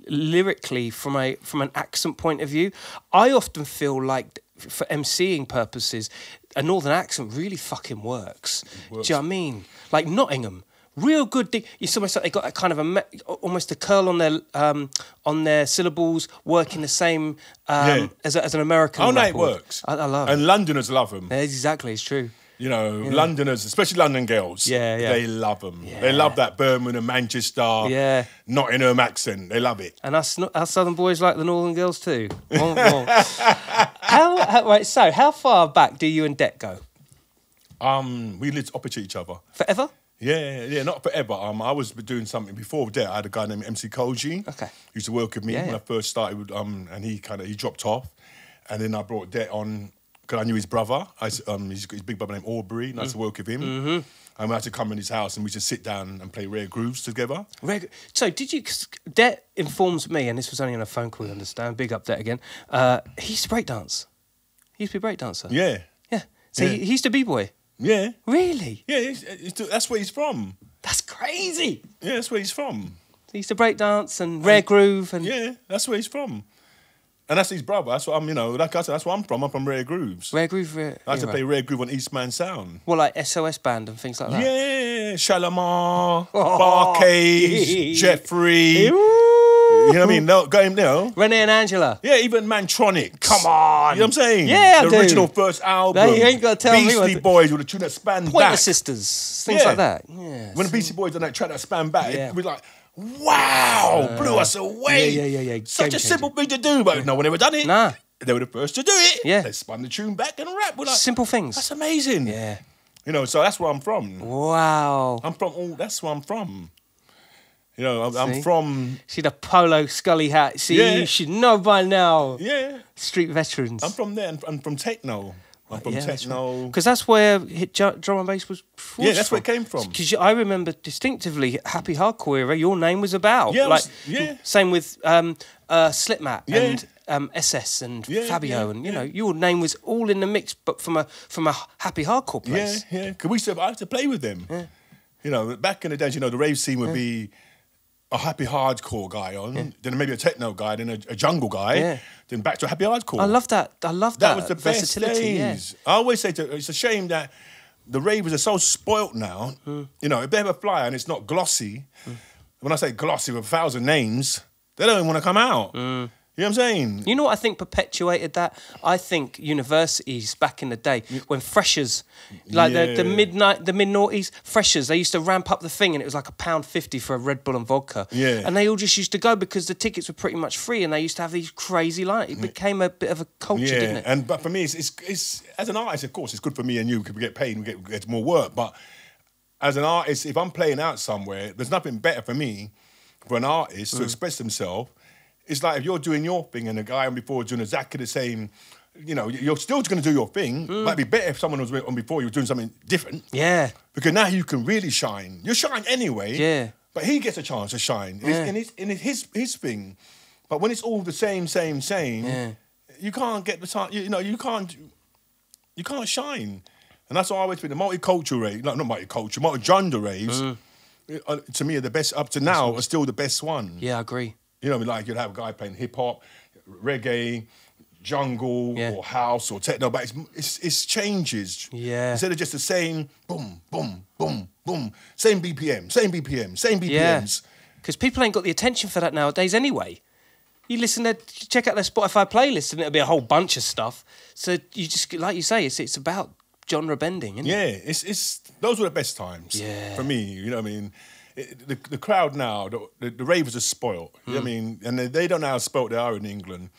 Lyrically, from a from an accent point of view, I often feel like for MCing purposes, a northern accent really fucking works. works. Do you know what I mean? Like Nottingham, real good. You saw myself. They got that kind of a almost a curl on their um on their syllables, working the same um yeah. as, a, as an American. Oh no, it works. I, I love it. And Londoners love them. Yeah, exactly, it's true. You know, yeah. Londoners, especially London girls, yeah, yeah. they love them. Yeah. They love that Birmingham, Manchester, yeah. Nottingham accent. They love it. And us, us Southern boys like the Northern girls too. More, more. how, how, right, so how far back do you and Depp go? Um, we lived opposite each other. Forever? Yeah, yeah, not forever. Um, I was doing something before Depp. I had a guy named M C Koji. Okay. He used to work with me yeah, when yeah. I first started. With, um, and he kind of he dropped off, and then I brought Depp on. Because I knew his brother, I, um, his, his big brother named Aubrey, and I used to work with him. Mm-hmm. And we had to come in his house and we just sit down and play rare grooves together. Rare, so did you, Det informs me, and this was only on a phone call, you understand, big up Det again, uh, he used to breakdance. He used to be a breakdancer. Yeah. Yeah. So yeah. He, he used to b-boy? Yeah. Really? Yeah, he's, he's, that's where he's from. That's crazy. Yeah, that's where he's from. So he used to breakdance and rare and, groove. And yeah, that's where he's from. And that's his brother. That's what I'm, you know, like I said, that's where I'm from. I'm from Rare Grooves. Rare Groove, Rare... I used to right. play Rare Groove on Eastman Sound. Well, like S O S Band and things like that. Yeah, Shalamar, oh. Barcase, Jeffrey. Ooh. You know what I mean? No, got him, you know. Renee and Angela. Yeah, even Mantronics. Come on. You know what I'm saying? Yeah, I The do. original first album. No, you ain't got to tell Beastie me. Beastie Boys with a tune that span back. Pointer Sisters, things yeah. like that. Yeah. When the Beastie Boys done that track that span back, yeah. it was like... Wow, uh, blew us away. Yeah, yeah, yeah. yeah. Such Game a simple changer. thing to do, but yeah. no one ever done it. Nah. They were the first to do it. Yeah. They spun the tune back and rap. We're like, simple things. That's amazing. Yeah. You know, so that's where I'm from. Wow. I'm from all, that's where I'm from. You know, I'm, I'm from... See the polo scully hat. See, yeah. you should know by now. Yeah. Street veterans. I'm from there. I'm from techno. I'm from yeah, techno. Because that's, that's where hit drum and bass was forced Yeah, that's from. where it came from. Because I remember distinctively Happy Hardcore era, your name was about. Yeah, like, was, yeah. Same with um, uh, Slipmat yeah. and um, S S and yeah, Fabio, yeah, and you yeah. know your name was all in the mix, but from a from a happy hardcore place. Yeah, yeah. Cause we used to, I had to play with them. Yeah. You know, back in the days, you know, the rave scene would yeah. be a happy hardcore guy on, yeah. then maybe a techno guy, then a, a jungle guy, yeah. then back to a happy hardcore. I love that. I love that. That was the best days. Yeah. I always say to, it's a shame that the ravers are so spoilt now. Mm. You know, if they have a flyer and it's not glossy, mm. when I say glossy with a thousand names, they don't even want to come out. Mm. You know what I'm saying? You know what I think perpetuated that? I think universities back in the day, when freshers, like yeah. the, the midnight, the mid-noughties, freshers, they used to ramp up the thing and it was like a pound fifty for a Red Bull and vodka. Yeah. And they all just used to go because the tickets were pretty much free and they used to have these crazy lines. It became a bit of a culture, yeah. didn't it? And but for me, it's, it's, it's, as an artist, of course, it's good for me and you because we get paid and we get, we get more work. But as an artist, if I'm playing out somewhere, there's nothing better for me, for an artist, mm. to express themselves. It's like if you're doing your thing and the guy on before doing exactly the same, you know, you're still going to do your thing. Mm. But it'd be better if someone was on before you was doing something different. Yeah. Because now you can really shine. You shine anyway. Yeah. But he gets a chance to shine. Yeah. And it's, and it's his, his thing. But when it's all the same, same, same, yeah. you can't get the time, you know, you can't, you can't shine. And that's why I always think the multicultural rave, no, not multicultural, multi-gender raves, mm. to me are the best, up to now, are still the best one. Yeah, I agree. You know, like you'd have a guy playing hip hop, reggae, jungle, yeah. or house, or techno, but it's, it's, it's changes. Yeah. Instead of just the same boom, boom, boom, boom, same B P M, same B P M, same B P Ms. Because yeah. people ain't got the attention for that nowadays anyway. You listen to, check out their Spotify playlist and it'll be a whole bunch of stuff. So you just, like you say, it's, it's about genre bending, isn't yeah, it? Yeah, it's, it's, those were the best times yeah. for me, you know what I mean? It, the, the crowd now, the, the, the ravers are spoiled. Mm. You know what I mean? And they, they don't know how spoiled they are in England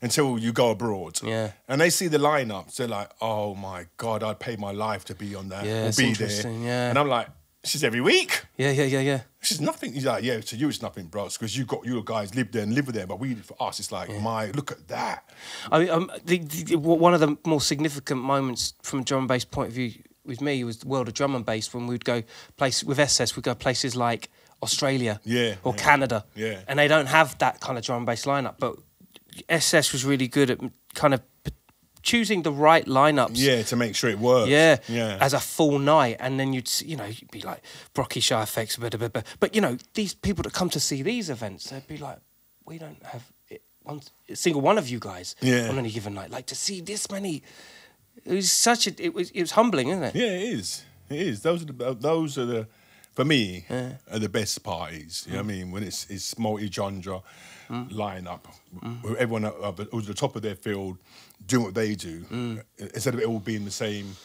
until you go abroad. Yeah. And they see the lineups, they're like, oh my God, I'd pay my life to be on that yeah, or be there. Yeah. And I'm like, this is every week. Yeah, yeah, yeah, yeah. This is nothing. He's like, yeah, to you it's nothing, bros, because you got you guys live there and live there. But we, for us, it's like, yeah. my, look at that. I mean, um, the, the, one of the more significant moments from a drum and bass point of view with me, it was the world of drum and bass when we'd go place with S S, we'd go places like Australia yeah, or yeah, Canada, yeah. and they don't have that kind of drum and bass lineup. But S S was really good at kind of choosing the right lineups. Yeah, to make sure it works. Yeah, yeah. as a full night, and then you'd you know you'd be like Brockie, Shy Effects, blah, blah, blah, blah. But you know these people that come to see these events, they'd be like, we don't have one single one of you guys yeah. on any given night. Like to see this many. It was such a. It was. It was humbling, isn't it? Yeah, it is. It is. Those are the. Those are the. For me, yeah. are the best parties. You mm. know what I mean? When it's it's multi-genre mm. lineup, mm. where everyone who's at the top of their field doing what they do, mm. instead of it all being the same.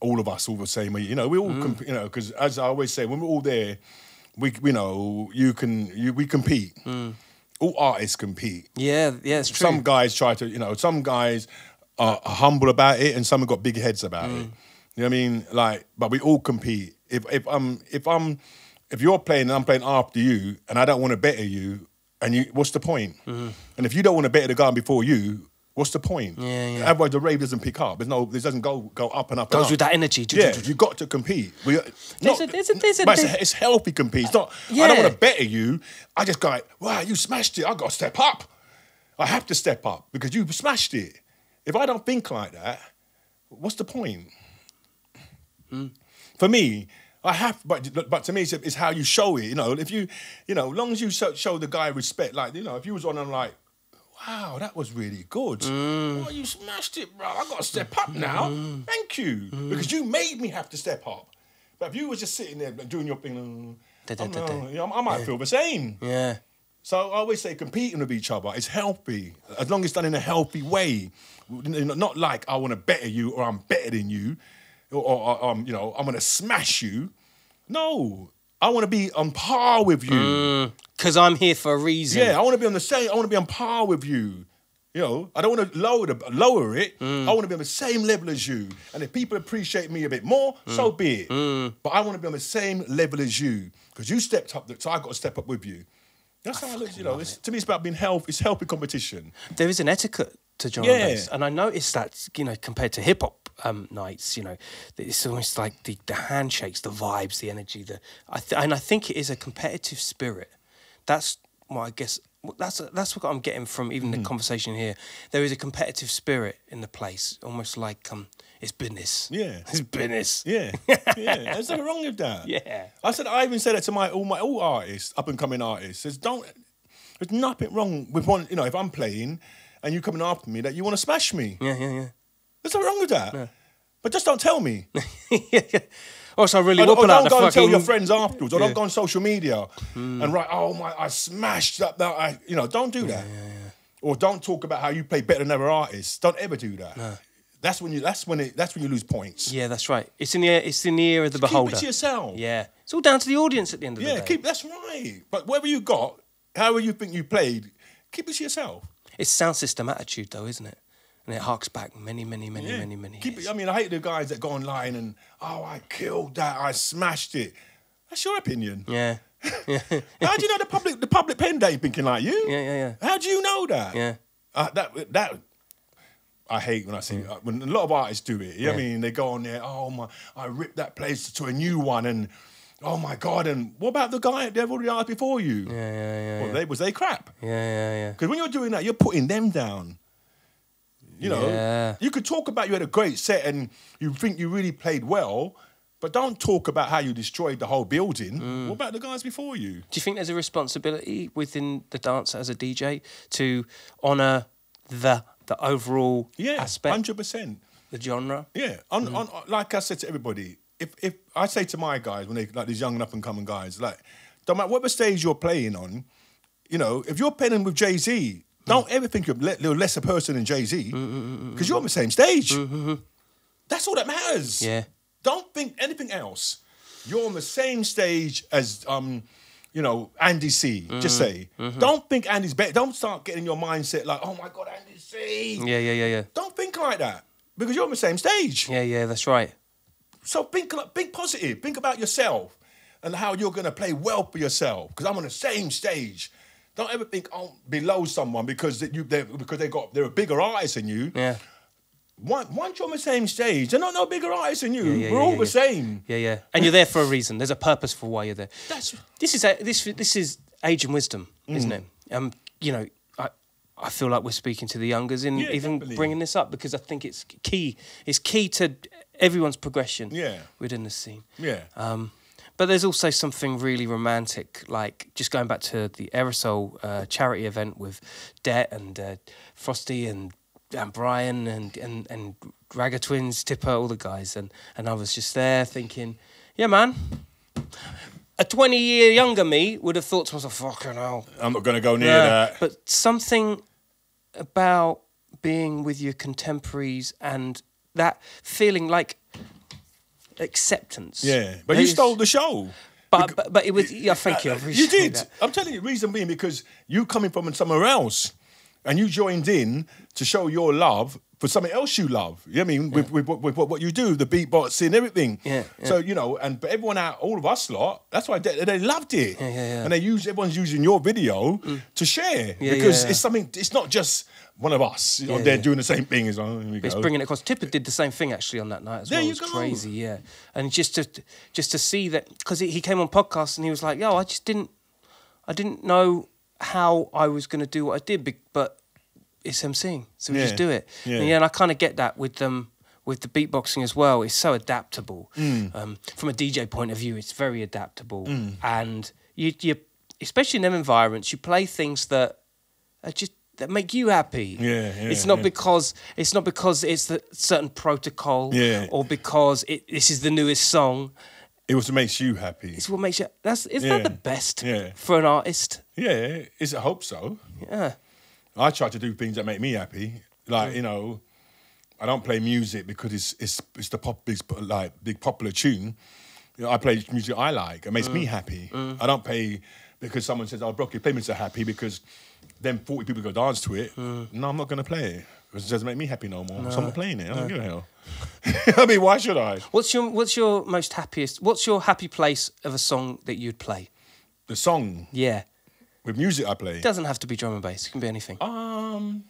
All of us, all the same. You know, we all. Mm. Comp you know, because as I always say, when we're all there, we you know you can you, we compete. Mm. All artists compete. Yeah, yeah, it's true. Some guys try to. You know, some guys. Are humble about it, and some have got big heads about mm. it. You know what I mean? Like, but we all compete. If if I'm if I'm if you're playing and I'm playing after you, and I don't want to better you, and you, what's the point? Mm. And if you don't want to better the guy before you, what's the point? Yeah, yeah. Otherwise, the rave doesn't pick up. There's no, this doesn't go go up and up. It goes and up. with that energy. Yeah, you got to compete. We, not, there's a, there's a, there's but it's, a, it's healthy compete. It's not. Yeah. I don't want to better you. I just go, like, wow, you smashed it. I got to step up. I have to step up because you smashed it. If I don't think like that, what's the point? Mm. For me, I have, but but to me, it's, it's how you show it. You know, if you, you know, as long as you show the guy respect, like you know, if you was on and like, wow, that was really good. Mm. Oh, you smashed it, bro. I got to step up now. Mm. Thank you, mm. because you made me have to step up. But if you was just sitting there doing your thing, da, da, da, da. You know, I might yeah. feel the same. Yeah. So I always say competing with each other is healthy, as long as it's done in a healthy way. Not like I want to better you or I'm better than you or, or um, you know, I'm going to smash you. No, I want to be on par with you. Because mm, I'm here for a reason. Yeah, I want to be on the same, I want to be on par with you. You know, I don't want to lower, the, lower it. Mm. I want to be on the same level as you. And if people appreciate me a bit more, mm. so be it. Mm. But I want to be on the same level as you because you stepped up, so I got to step up with you. That's I how it looks, you know. It's, it. To me, it's about being health. It's healthy competition. There is an etiquette to drum and bass, and I noticed that, you know, compared to hip hop um, nights, you know, it's almost like the, the handshakes, the vibes, the energy. The I th and I think it is a competitive spirit. That's what I guess that's that's what I'm getting from even mm. the conversation here. There is a competitive spirit in the place, almost like um, it's business. Yeah, it's business. Yeah, yeah. There's nothing wrong with that. Yeah, I said I even said that to my all my all artists, up and coming artists. Says don't. There's nothing wrong with one. You know, if I'm playing and you coming after me, that you want to smash me. Yeah, yeah, yeah. There's nothing wrong with that. Yeah. But just don't tell me. yeah, yeah. Or so really, or, or don't go and tell your friends afterwards. Or yeah. don't go on social media mm. and write, "Oh my, I smashed that." that I, you know, don't do that. Yeah, yeah, yeah. Or don't talk about how you play better than other artists. Don't ever do that. No. That's when you. That's when it. That's when you lose points. Yeah, that's right. It's in the. It's in the ear of the just beholder. Keep it to yourself. Yeah, it's all down to the audience at the end of yeah, the day. Yeah, keep. That's right. But whatever you got, however you think you played, keep it to yourself. It's sound system attitude, though, isn't it? And it harks back many, many, many, yeah. many, many Keep years. It, I mean, I hate the guys that go online and, "Oh, I killed that, I smashed it." That's your opinion. Yeah. yeah. How do you know the public the public pen day thinking like you? Yeah, yeah, yeah. How do you know that? Yeah. Uh, that, that, I hate when I see, yeah. when a lot of artists do it. You yeah. know what I mean? They go on there, "Oh my, I ripped that place to a new one and, oh my God," and what about the guy they've already asked before you? Yeah, yeah, yeah. Well, yeah. They, was they crap? Yeah, yeah, yeah. Because when you're doing that, you're putting them down. You know, yeah. you could talk about you had a great set and you think you really played well, but don't talk about how you destroyed the whole building. Mm. What about the guys before you? Do you think there's a responsibility within the dance as a D J to honour the the overall yeah, aspect? Yeah, one hundred percent. The genre? Yeah. On, mm. on, like I said to everybody, if if I say to my guys, when they like these young and up-and-coming guys, like, don't matter whatever stage you're playing on, you know, if you're playing with Jay-Z, don't ever think you're a lesser person than Jay-Z because you're on the same stage. That's all that matters. Yeah. Don't think anything else. You're on the same stage as, um, you know, Andy C. Mm-hmm. Just say. Mm-hmm. Don't think Andy's better. Don't start getting your mindset like, "Oh, my God, Andy C." Yeah, yeah, yeah, yeah. Don't think like that because you're on the same stage. Yeah, yeah, that's right. So think, think positive. Think about yourself and how you're going to play well for yourself because I'm on the same stage. Don't ever think I'm below someone because you they because they got they're a bigger artist than you. Yeah. Once, once you're on the same stage, they're not no bigger artist than you. Yeah, yeah, We're yeah, all yeah, the yeah. same. Yeah, yeah. And you're there for a reason. There's a purpose for why you're there. That's this is a, this this is age and wisdom, mm. isn't it? Um, you know. I feel like we're speaking to the youngers in yeah, even definitely. bringing this up because I think it's key. It's key to everyone's progression yeah. within the scene. Yeah. Um, but there's also something really romantic, like just going back to the Aerosol uh, charity event with Det and uh, Frosty and and Brian and and and Ragga Twins, Tipper, all the guys, and and I was just there thinking, yeah, man. A twenty-year younger me would have thought to myself, "Fucking hell, I'm not going to go near yeah, that." But something about being with your contemporaries and that feeling like acceptance. Yeah, but you stole the show. But but, but it was. Yeah, thank you. I appreciate you did. That. I'm telling you, reason being because you coming from somewhere else, and you joined in to show your love for something else you love. You know what I mean? Yeah. With, with, with, with what you do, the beatboxing, everything. Yeah, yeah. So, you know, and but everyone out, all of us lot, that's why they, they loved it. Yeah, yeah, yeah. And they use, everyone's using your video mm. to share yeah, because yeah, yeah. it's something, it's not just one of us. You know, yeah, they're yeah. doing the same thing as well. It's bringing it across. Tipper did the same thing actually on that night as there well. You it was go. crazy, yeah. And just to, just to see that, because he came on podcasts and he was like, "Yo, I just didn't, I didn't know how I was going to do what I did, but it's emceeing, so we yeah. just do it." Yeah, and, yeah, and I kind of get that with them, um, with the beatboxing as well. It's so adaptable. Mm. Um, from a D J point of view, it's very adaptable, mm. and you, you, especially in them environments, you play things that are just that make you happy. Yeah, yeah it's not yeah. because it's not because it's the certain protocol, yeah. or because it, this is the newest song. It was what makes you happy. It's what makes you. That's is yeah. that the best yeah. for an artist? Yeah, is I hope so. Yeah. I try to do things that make me happy. Like, you know, I don't play music because it's it's it's the pop big like big popular tune. You know, I play music I like. It makes mm. me happy. Mm. I don't play because someone says, "Oh, Brockie, play me so happy," because then forty people go dance to it. Mm. No, I'm not gonna play it. Because it doesn't make me happy no more. No. So I'm not playing it. I don't no. give a hell. I mean, why should I? What's your what's your most happiest what's your happy place of a song that you'd play? The song? Yeah. With music I play. It doesn't have to be drum and bass. It can be anything. Um,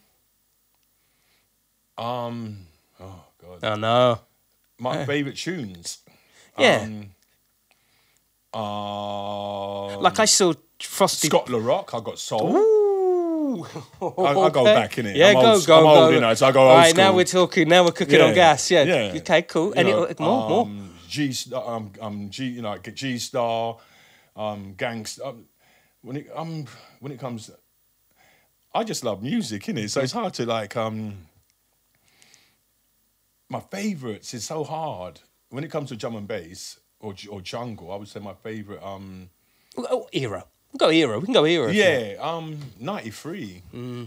um, oh, God. Oh, no. My favourite tunes. Yeah. Um, um, like I saw Frosty... Scott LaRock, I got soul. Ooh. Ooh. Okay. I, I go back in it. Yeah, I'm go, old, go, I'm go. Old, you know, so I go old right, school. Now we're talking. Now we're cooking yeah. on gas. Yeah. yeah. Okay, cool. You and know, it, more, um, more. G, um, um, G, you know, G Star, um, Gangsta. Um, when it, um, when it comes, I just love music, innit? So it's hard to like. Um, my favourites is so hard when it comes to drum and bass or or jungle. I would say my favourite. Um, oh, era. We can go era. We can go era. Yeah, um, ninety-three. Mm.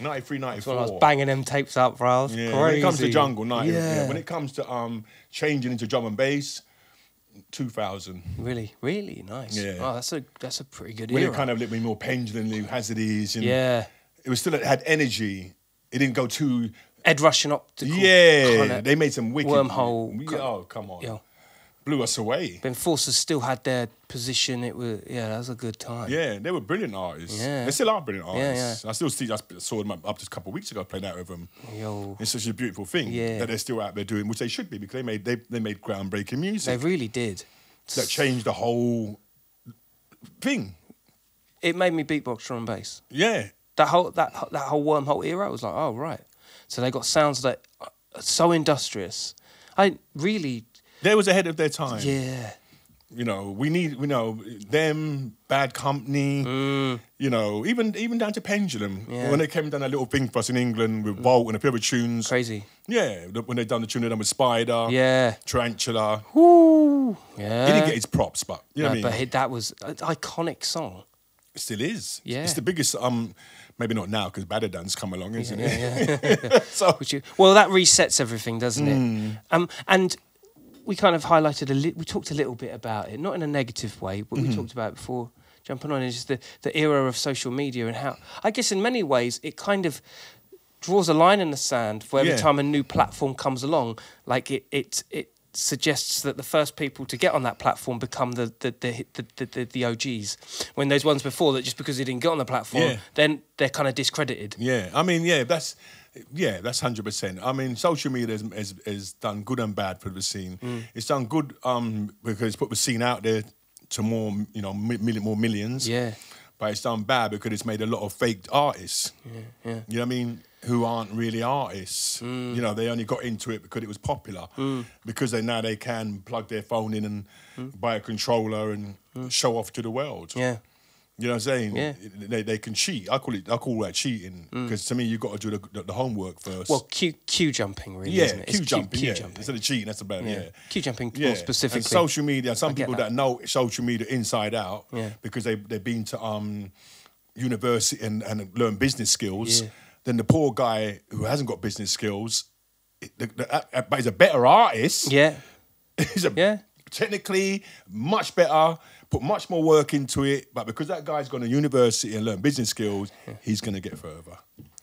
ninety-three, ninety-four. When I was banging them tapes up, bro. I was yeah, crazy. When it comes to jungle, ninety-three. Yeah. Yeah. When it comes to um, changing into drum and bass, two thousand. Really, really nice. Yeah. Oh, that's a that's a pretty good when era. When it kind of let me more pendulum, new hazardies. And yeah. It was still, it had energy. It didn't go too... Ed Rush and Optical. Yeah, kind of they made some wicked... Wormhole. Oh, come on. Yo. Blew us away. Ben Forster still had their position. It was yeah, that was a good time. Yeah, they were brilliant artists. Yeah. They still are brilliant artists. Yeah, yeah. I still see. I saw them up just a couple of weeks ago. I played out with them. Yo. It's such a beautiful thing yeah. that they're still out there doing, which they should be because they made they they made groundbreaking music. They really did. That changed the whole thing. It made me beatbox drum and bass. Yeah. That whole that that whole wormhole era. I was like, oh right. So they got sounds that are so industrious. I really. They was ahead of their time. Yeah. You know, we need, you know, them, Bad Company, mm. you know, even even down to Pendulum. Yeah. When they came down that little thing for us in England with Volt and a few other tunes. Crazy. Yeah, when they done the tune they done with Spider. Yeah. Tarantula. Woo. Yeah. He didn't get his props, but, you know no, what I mean? But it, that was an iconic song. It still is. Yeah. It's the biggest, um, maybe not now, because Badadan's come along, isn't yeah, it? Yeah, yeah. so. Which you, well, that resets everything, doesn't mm. it? Um, and... We kind of highlighted a li we talked a little bit about it, not in a negative way, but mm-hmm. we talked about it before jumping on. It's just the, the era of social media and how, I guess in many ways, it kind of draws a line in the sand for every yeah. time a new platform comes along. Like it, it, it suggests that the first people to get on that platform become the the the the, the, the O Gs. When those ones before that, just because they didn't get on the platform, yeah. then they're kind of discredited. Yeah, I mean, yeah, that's. Yeah, that's one hundred percent. I mean, social media has, has, has done good and bad for the scene. Mm. It's done good um, because it's put the scene out there to more, you know, million, more millions. Yeah. But it's done bad because it's made a lot of faked artists. Yeah, yeah. You know what I mean? Who aren't really artists. Mm. You know, they only got into it because it was popular. Mm. Because they, now they can plug their phone in and mm. buy a controller and mm. show off to the world. Yeah. You know what I'm saying? Yeah. They they can cheat. I call it I call that cheating because mm. to me you've got to do the, the, the homework first. Well, queue queue jumping really. Yeah, isn't it? Queue jumping. Queue yeah. jumping. Instead of cheating, that's about yeah. it. Yeah. Queue jumping yeah. more specifically. And social media. Some people that. that know social media inside out yeah. because they they've been to um university and and learned business skills. Yeah. Then the poor guy who hasn't got business skills, the, the, but he's a better artist. Yeah. He's a yeah. technically much better. Put much more work into it, but because that guy's gone to university and learned business skills, yeah. he's going to get further.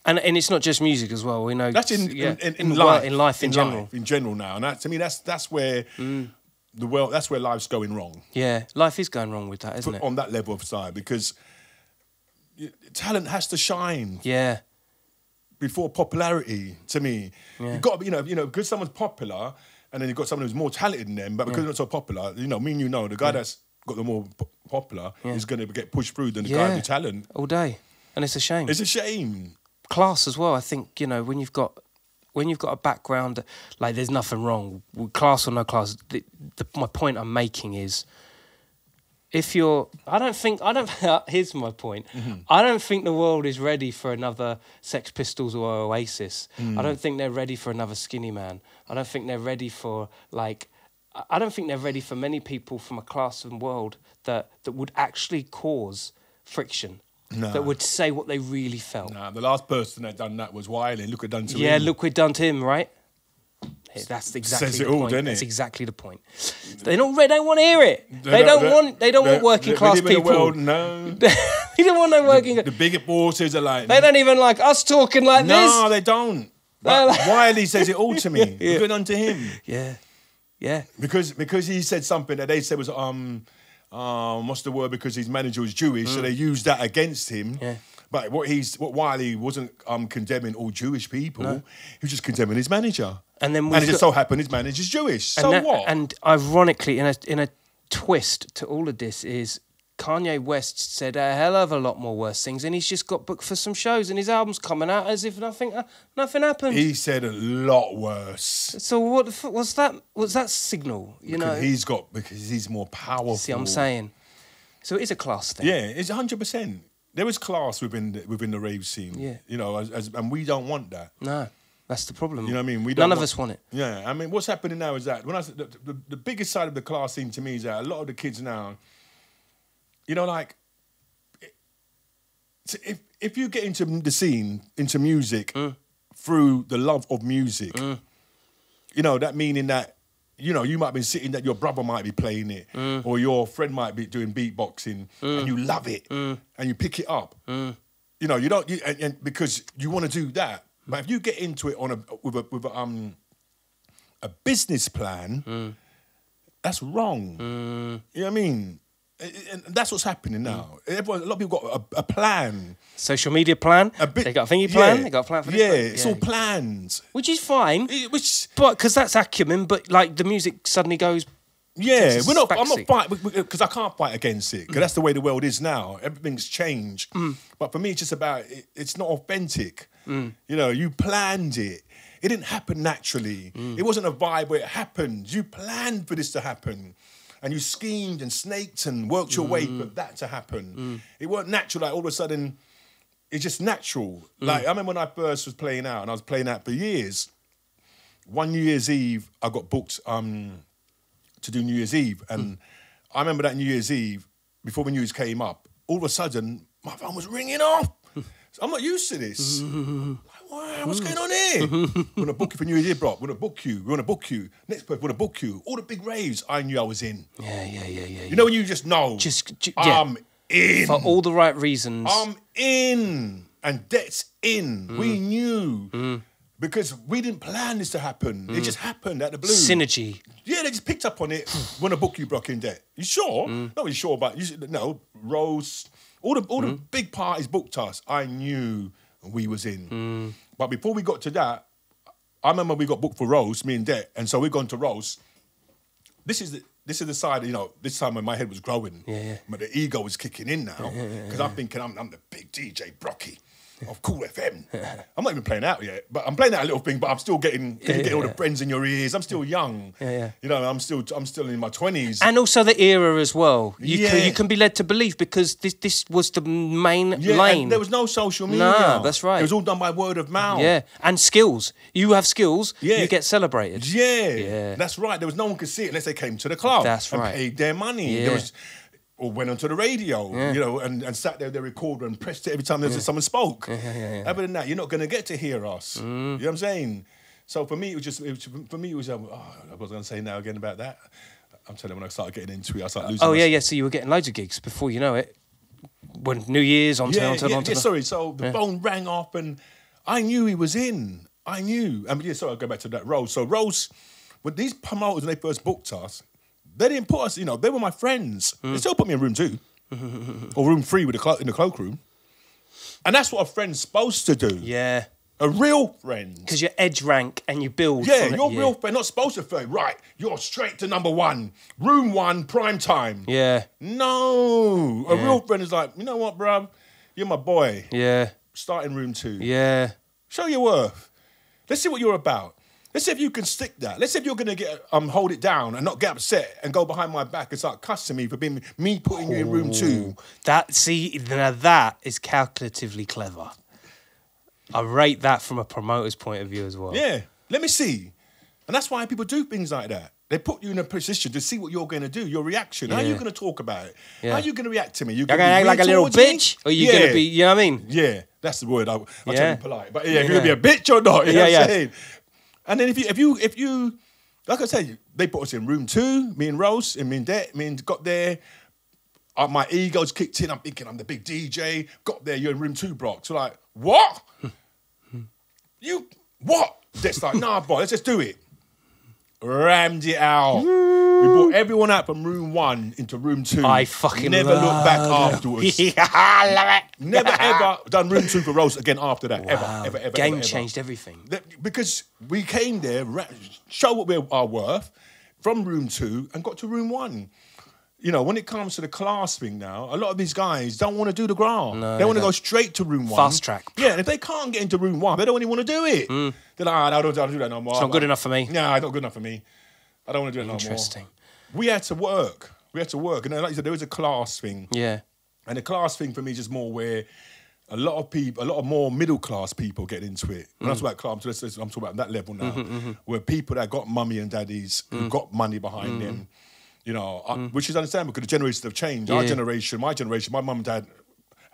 And and it's not just music as well. We know that's in yeah, in, in, in, in life, in life in, in general, life, in general now. And that, to me, that's that's where mm. the world, that's where life's going wrong. Yeah, life is going wrong with that, isn't Put, it? On that level of side, because talent has to shine. Yeah. Before popularity, to me, yeah. you've got to, you know you know because someone's popular, and then you've got someone who's more talented than them, but because yeah. they're not so popular, you know, me and you know the guy yeah. that's got the more popular yeah. is going to get pushed through than the yeah. guy with the talent all day, and it's a shame. It's a shame. Class as well. I think you know when you've got when you've got a background like there's nothing wrong with class or no class. The, the, my point I'm making is if you're, I don't think I don't. Here's my point. Mm-hmm. I don't think the world is ready for another Sex Pistols or Oasis. Mm. I don't think they're ready for another Skinny Man. I don't think they're ready for like. I don't think they're ready for many people from a class and world that, that would actually cause friction, nah. that would say what they really felt. Nah, the last person that done that was Wiley. Look what done to yeah, him. Yeah, look what done to him, right? That's exactly Says it the all, point. Doesn't it? That's exactly the point. They don't. They don't want to hear it. They, they don't, don't want. They don't want working class people. World, no. They don't want no working. The, the bigot bosses are like. They don't even like us talking like no, this. No, they don't. Like, Wiley says it all to me. yeah. Look what done to him. Yeah. Yeah, because because he said something that they said was um, um what's the word? Because his manager was Jewish, mm. so they used that against him. Yeah. But what he's what Wiley wasn't um condemning all Jewish people. No. He was just condemning his manager. And then and it just so happened his manager's Jewish. So and that, what? And ironically, in a in a twist to all of this is Kanye West said a hell of a lot more worse things, and he's just got booked for some shows, and his album's coming out as if nothing uh, nothing happened. He said a lot worse. So what? What's that? What's that signal? You because know, he's got because he's more powerful. See, what I'm saying. So it is a class thing. Yeah, it's one hundred percent. There is class within the, within the rave scene. Yeah, you know, as, as, and we don't want that. No. That's the problem. You know what I mean? We don't None want, of us want it. Yeah, I mean, what's happening now is that when I the, the, the biggest side of the class scene to me is that a lot of the kids now, you know, like if if you get into the scene, into music mm. through the love of music, mm. you know, that meaning that you know you might be sitting that your brother might be playing it mm. or your friend might be doing beatboxing mm. and you love it mm. and you pick it up. Mm. You know, you don't you, and, and because you want to do that. But if you get into it on a with a with a, um a business plan, mm. that's wrong. Mm. You know what I mean? And that's what's happening now. Mm. Everyone, a lot of people got a, a plan, social media plan. A bit, they got a thingy plan. Yeah. They got a plan for this. Yeah, plan. It's yeah. all plans, which is fine. It, which, but because that's acumen. But like the music suddenly goes. Yeah, we're not. I'm not fighting because I can't fight against it. Because mm. that's the way the world is now. Everything's changed. Mm. But for me, it's just about it, it's not authentic. Mm. You know, you planned it. It didn't happen naturally. Mm. It wasn't a vibe where it happened. You planned for this to happen. And you schemed and snaked and worked your mm. way for that to happen. Mm. It weren't natural. Like all of a sudden, it's just natural. Mm. Like I remember when I first was playing out and I was playing out for years. One New Year's Eve, I got booked um, to do New Year's Eve. And mm. I remember that New Year's Eve, before the news came up, all of a sudden, my phone was ringing off. I'm not used to this. Like, wow, what's going on here? We're gonna book you for New Year's Eve, bro. We're gonna book you. We're gonna book you. Next person, we're gonna book you. All the big raves I knew I was in. Yeah, yeah, yeah, yeah. You know when you just know, just, just I'm yeah. in for all the right reasons. I'm in, and that's in. Mm. We knew mm. because we didn't plan this to happen. Mm. It just happened out of the blue. Synergy. Yeah, they just picked up on it. Wanna book you, Brock in debt? You sure? Mm. Not really sure about you. No, Rose. All the all mm. the big parties booked us. I knew we was in, mm. but before we got to that, I remember we got booked for Rose, me and Det, and so we gone to Rose. This is the this is the side you know. This time when my head was growing, yeah, yeah. but the ego was kicking in now because yeah, yeah, yeah, yeah. I'm thinking I'm, I'm the big D J Brockie of Kool F M. I'm not even playing out yet, but I'm playing out a little thing. But I'm still getting yeah, yeah, getting yeah, all yeah. the friends in your ears. I'm still young. Yeah, yeah. You know, I'm still I'm still in my twenties. And also the era as well. You yeah. can, you can be led to believe because this this was the main yeah, lane. And there was no social media. Nah, that's right. It was all done by word of mouth. Yeah, and skills. You have skills. Yeah. You get celebrated. Yeah, yeah. That's right. There was no one could see it unless they came to the club. That's right. And paid their money. Yeah. There was, or went onto the radio, yeah. you know, and, and sat there with their recorder and pressed it every time there was yeah. someone spoke. Yeah, yeah, yeah, yeah. Other than that, you're not going to get to hear us. Mm. You know what I'm saying? So for me, it was just, it was, for me, it was, oh, I was going to say now again about that. I'm telling you, when I started getting into it, I started losing. Oh, yeah, stuff. yeah. So you were getting loads of gigs before you know it. When New Year's, on yeah, yeah, yeah, yeah, sorry. So the yeah. phone rang up and I knew he was in. I knew. I mean, yeah, sorry, I'll go back to that Rose. So Rose, when these promoters, when they first booked us, they didn't put us, you know, they were my friends. Mm. They still put me in room two or room three with the in the cloakroom. And that's what a friend's supposed to do. Yeah. A real friend. Because you edge rank and you build. Yeah, you're yeah. real friend, not supposed to feel, right, you're straight to number one. Room one, prime time. Yeah. No. A yeah. real friend is like, you know what, bruv? You're my boy. Yeah. Start in room two. Yeah. Show your worth. Let's see what you're about. Let's see if you can stick that. Let's see if you're going to get um hold it down and not get upset and go behind my back and start cussing me for being me putting Ooh, you in room two. That see now that is calculatively clever. I rate that from a promoter's point of view as well. Yeah, let me see, and that's why people do things like that. They put you in a position to see what you're going to do, your reaction. Yeah. How are you going to talk about it? Yeah. How are you going to react to me? You're going to act like a little bitch? Or are you yeah. going to be, you know what I mean? Yeah, that's the word. I, I'll yeah. tell you polite. But yeah, yeah. if you're going to be a bitch or not, you yeah, know what yeah. I'm saying? And then if you, if you, if you, like I said, they put us in room two, me and Rose, and me and Det, me and got there, uh, my ego's kicked in, I'm thinking I'm the big D J, got there, you're in room two, Brock. So like, what? you, what? Det's like, nah, boy, let's just do it. Rammed it out. We brought everyone out from room one into room two. I fucking never love looked back it. afterwards. Yeah, I love it. Never ever done room two for Rose again after that. Wow. Ever, ever, ever. Game ever, changed ever. everything. Because we came there, show what we are worth from room two and got to room one. you know, when it comes to the class thing now, a lot of these guys don't want to do the graph. No, they want to go straight to room one. Fast track. Yeah, and if they can't get into room one, they don't even want to do it. Mm. They're like, ah, oh, I don't, I don't do that no more. It's not good enough for me. Nah, it's not good enough for me. I don't want to do it no more. Interesting. We had to work. We had to work. And like you said, there was a class thing. Yeah. And the class thing for me is just more where a lot of people, a lot of more middle class people get into it. When mm. I talk about clubs, I'm talking about that level now, mm-hmm, mm-hmm. where people that got mummy and daddies, mm. who got money behind mm. them, you know, mm. I, which is understandable because the generations have changed. Yeah. Our generation, my generation, my mum and dad,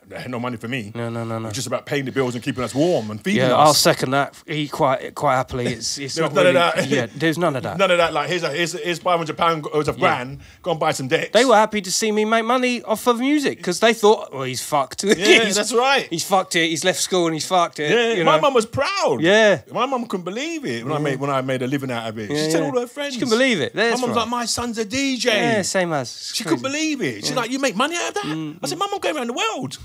they had no money for me. No, no, no, no. It was just about paying the bills and keeping us warm and feeding yeah, us. I'll second that he quite quite happily. It's, it's there's not none really, of that. Yeah, there's none of that. None of that. Like, here's a, here's, here's five hundred pounds worth of yeah. grand, go and buy some decks. They were happy to see me make money off of music because they thought, well, he's fucked. Yeah, he's, that's right. He's fucked it. He's left school and he's fucked it. Yeah, you know? My mum was proud. Yeah. My mum couldn't believe it when, mm. I made, when I made a living out of it. Yeah, she yeah. told all her friends. She couldn't believe it. That's my mum's right. like, my son's a D J. Yeah, same as. It's she crazy. Couldn't believe it. She's yeah. like, you make money out of that? Mm. I said, Mum, I'm going around the world.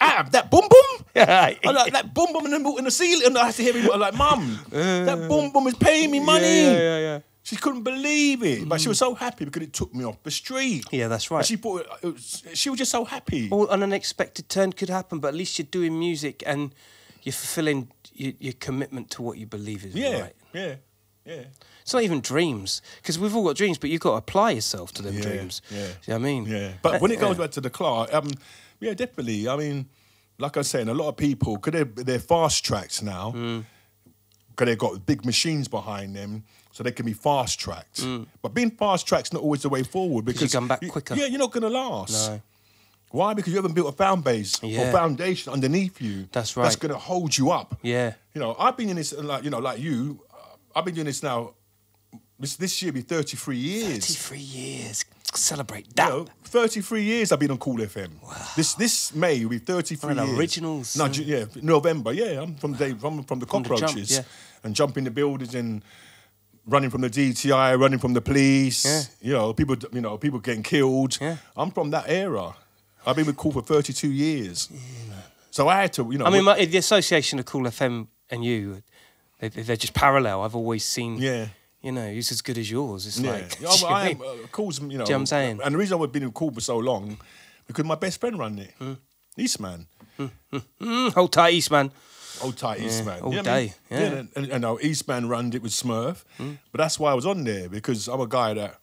Ah, that boom boom. I like that boom boom in the, in the ceiling. And I had to hear people like, Mum, uh, that boom boom is paying me money. Yeah, yeah, yeah. She couldn't believe it, mm. but she was so happy because it took me off the street. Yeah, that's right. And she bought it, it was, she was just so happy. All an unexpected turn could happen, but at least you're doing music and you're fulfilling your, your commitment to what you believe is yeah, right. Yeah, yeah. It's not even dreams, because we've all got dreams, but you've got to apply yourself to them yeah, dreams. Yeah, see what I mean? Yeah, but that, when it goes yeah. back to the class, um. Yeah, definitely. I mean, like I was saying, a lot of people, because they're, they're fast tracks now, because mm. they've got big machines behind them, so they can be fast tracked. Mm. But being fast tracked's not always the way forward. Because you come back you, quicker. Yeah, you're not going to last. No. Why? Because you haven't built a found base yeah. or foundation underneath you. That's right. That's going to hold you up. Yeah. You know, I've been in this, like you know, like you, I've been doing this now, this, this year will be thirty-three years. thirty-three years. Celebrate that. You know, thirty-three years I've been on Kool F M. Wow. This this May will be thirty-three years. Originals. No, yeah, November. Yeah, I'm from wow. day from from the from cockroaches the jump, yeah. and jumping the buildings and running from the D T I, running from the police. Yeah. You know, people. You know, people getting killed. Yeah. I'm from that era. I've been with Kool for thirty-two years. Yeah. So I had to. You know, I mean, my, the association of Kool F M and you, they, they're just parallel. I've always seen. Yeah. You know, it's as good as yours. It's yeah. like... Yeah, I am, uh, Kool's, you know... Do you know what I'm saying? And the reason I've been in Kool for so long, because my best friend ran it. Mm. Eastman. Mm. Mm. Hold tight, Eastman. Hold tight, yeah. Eastman. All you know day, I mean? yeah. yeah. And, and, and Eastman ran it with Smurf, mm. but that's why I was on there, because I'm a guy that,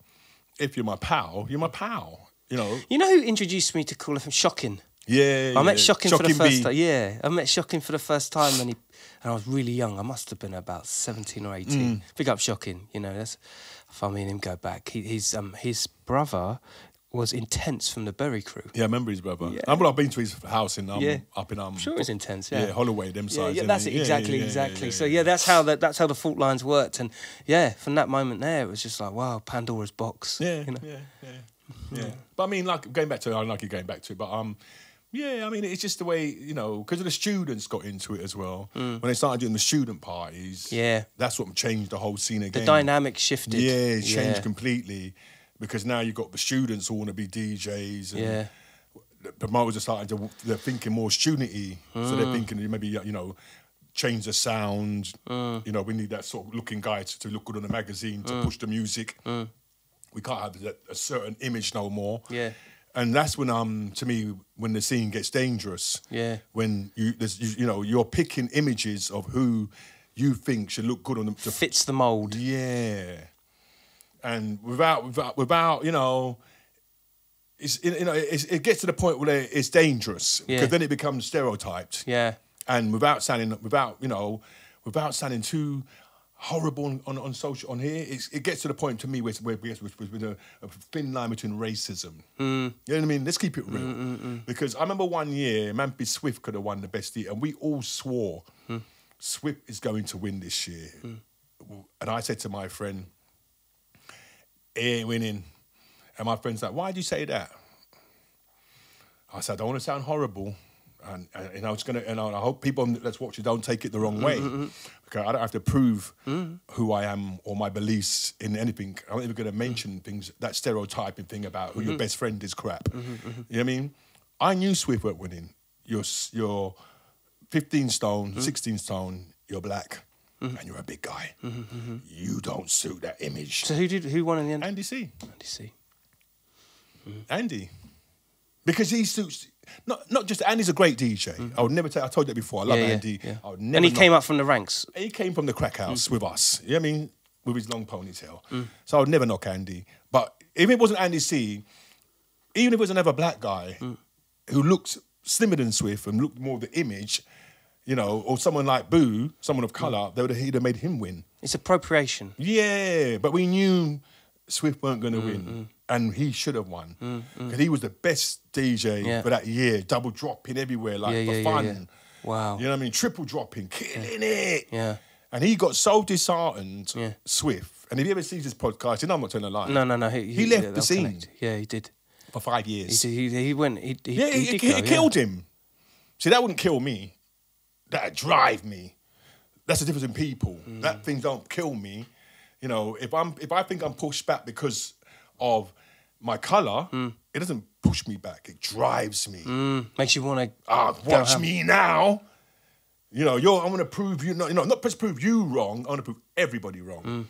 if you're my pal, you're my pal, you know? You know who introduced me to Kool F M? Shocking. Yeah, I yeah. met Shocking, Shocking for the first time. Yeah, I met Shocking for the first time and he... And I was really young. I must have been about seventeen or eighteen. Mm. Big up Shocking, you know. That's if I mean him go back. He, his um his brother was intense from the Berry Crew. Yeah, I remember his brother. Yeah. I remember I've been to his house in um yeah. up in um. I'm sure it was intense. Yeah, yeah Holloway, them sides. Yeah, yeah that's it. Yeah, exactly, yeah, exactly. Yeah, yeah, yeah. So yeah, that's how that that's how the fault lines worked. And yeah, from that moment there, it was just like wow, Pandora's box. Yeah, you know? yeah, yeah, yeah, yeah. But I mean, like going back to, I like you going back to, it, but um. Yeah, I mean, it's just the way, you know, because the students got into it as well. Mm. When they started doing the student parties, yeah, that's what changed the whole scene again. The dynamic shifted. Yeah, it changed yeah. completely because now you've got the students who want to be D Js. And yeah. The promoters are starting to, they're thinking more student-y. Mm. So they're thinking maybe, you know, change the sound. Mm. You know, we need that sort of looking guy to, to look good on the magazine, to mm. push the music. Mm. We can't have a, a certain image no more. Yeah. And that's when, um, to me, when the scene gets dangerous. Yeah. When you, there's, you, you know, you're picking images of who you think should look good on them. Fits the mould. Yeah. And without, without, without, you know, it's, you know, it's, it gets to the point where it's dangerous because yeah. then it becomes stereotyped. Yeah. And without sounding, without, you know, without sounding too horrible on, on, on social, on here, it's, it gets to the point to me where there's a, a thin line between racism. Mm. You know what I mean? Let's keep it real. Mm, mm, mm. Because I remember one year, Mampy Swift could have won the best year, and we all swore, mm. Swift is going to win this year. Mm. And I said to my friend, he ain't winning. And my friend's like, why do you say that? I said, I don't want to sound horrible. And, and, and I was gonna, and I hope people that's watching don't take it the wrong way. Mm-hmm. Okay, I don't have to prove mm-hmm. who I am or my beliefs in anything. I'm not even gonna mention mm-hmm. things that stereotyping thing about who mm-hmm. your best friend is crap. Mm-hmm, mm-hmm. You know what I mean? I knew Swift weren't winning. You're you're fifteen stone, mm-hmm. sixteen stone. You're black, mm-hmm. and you're a big guy. Mm-hmm, mm-hmm. You don't suit that image. So who did who won in the end? Andy C. Andy C. Mm. Andy. Because he suits... Not not just... Andy's a great D J. Mm. I would never tell... I told you that before. I love yeah, Andy. Yeah, yeah. I would never and he not, came up from the ranks. He came from the crack house mm. with us. You know what I mean? With his long ponytail. Mm. So I would never knock Andy. But if it wasn't Andy C, even if it was another black guy mm. who looked slimmer than Swift and looked more of the image, you know, or someone like Boo, someone of colour, mm. they would have, he'd have made him win. It's appropriation. Yeah, but we knew Swift weren't going to mm, win. Mm. And he should have won. Because mm, mm. he was the best D J yeah. for that year. Double dropping everywhere, like yeah, for yeah, fun. Yeah, yeah. Wow. You know what I mean? Triple dropping, killing yeah. it. Yeah. And he got so disheartened, yeah. Swift. And if he ever sees this podcast, you know I'm not telling a lie. No, no, no. He, he, he left yeah, the scene. Connect. Yeah, he did. For five years. He, he, he went, he, he, yeah, he, he, did he, go, he yeah. killed him. See, that wouldn't kill me. That'd drive me. That's the difference in people. Mm. That thing don't kill me. You know, if I'm if I think I'm pushed back because of my colour, mm. it doesn't push me back. It drives me. Mm. Makes you want to... Ah, watch have... me now. You know, you're, I'm going to prove you... Not, you know, not just prove you wrong, I'm going to prove everybody wrong. Mm.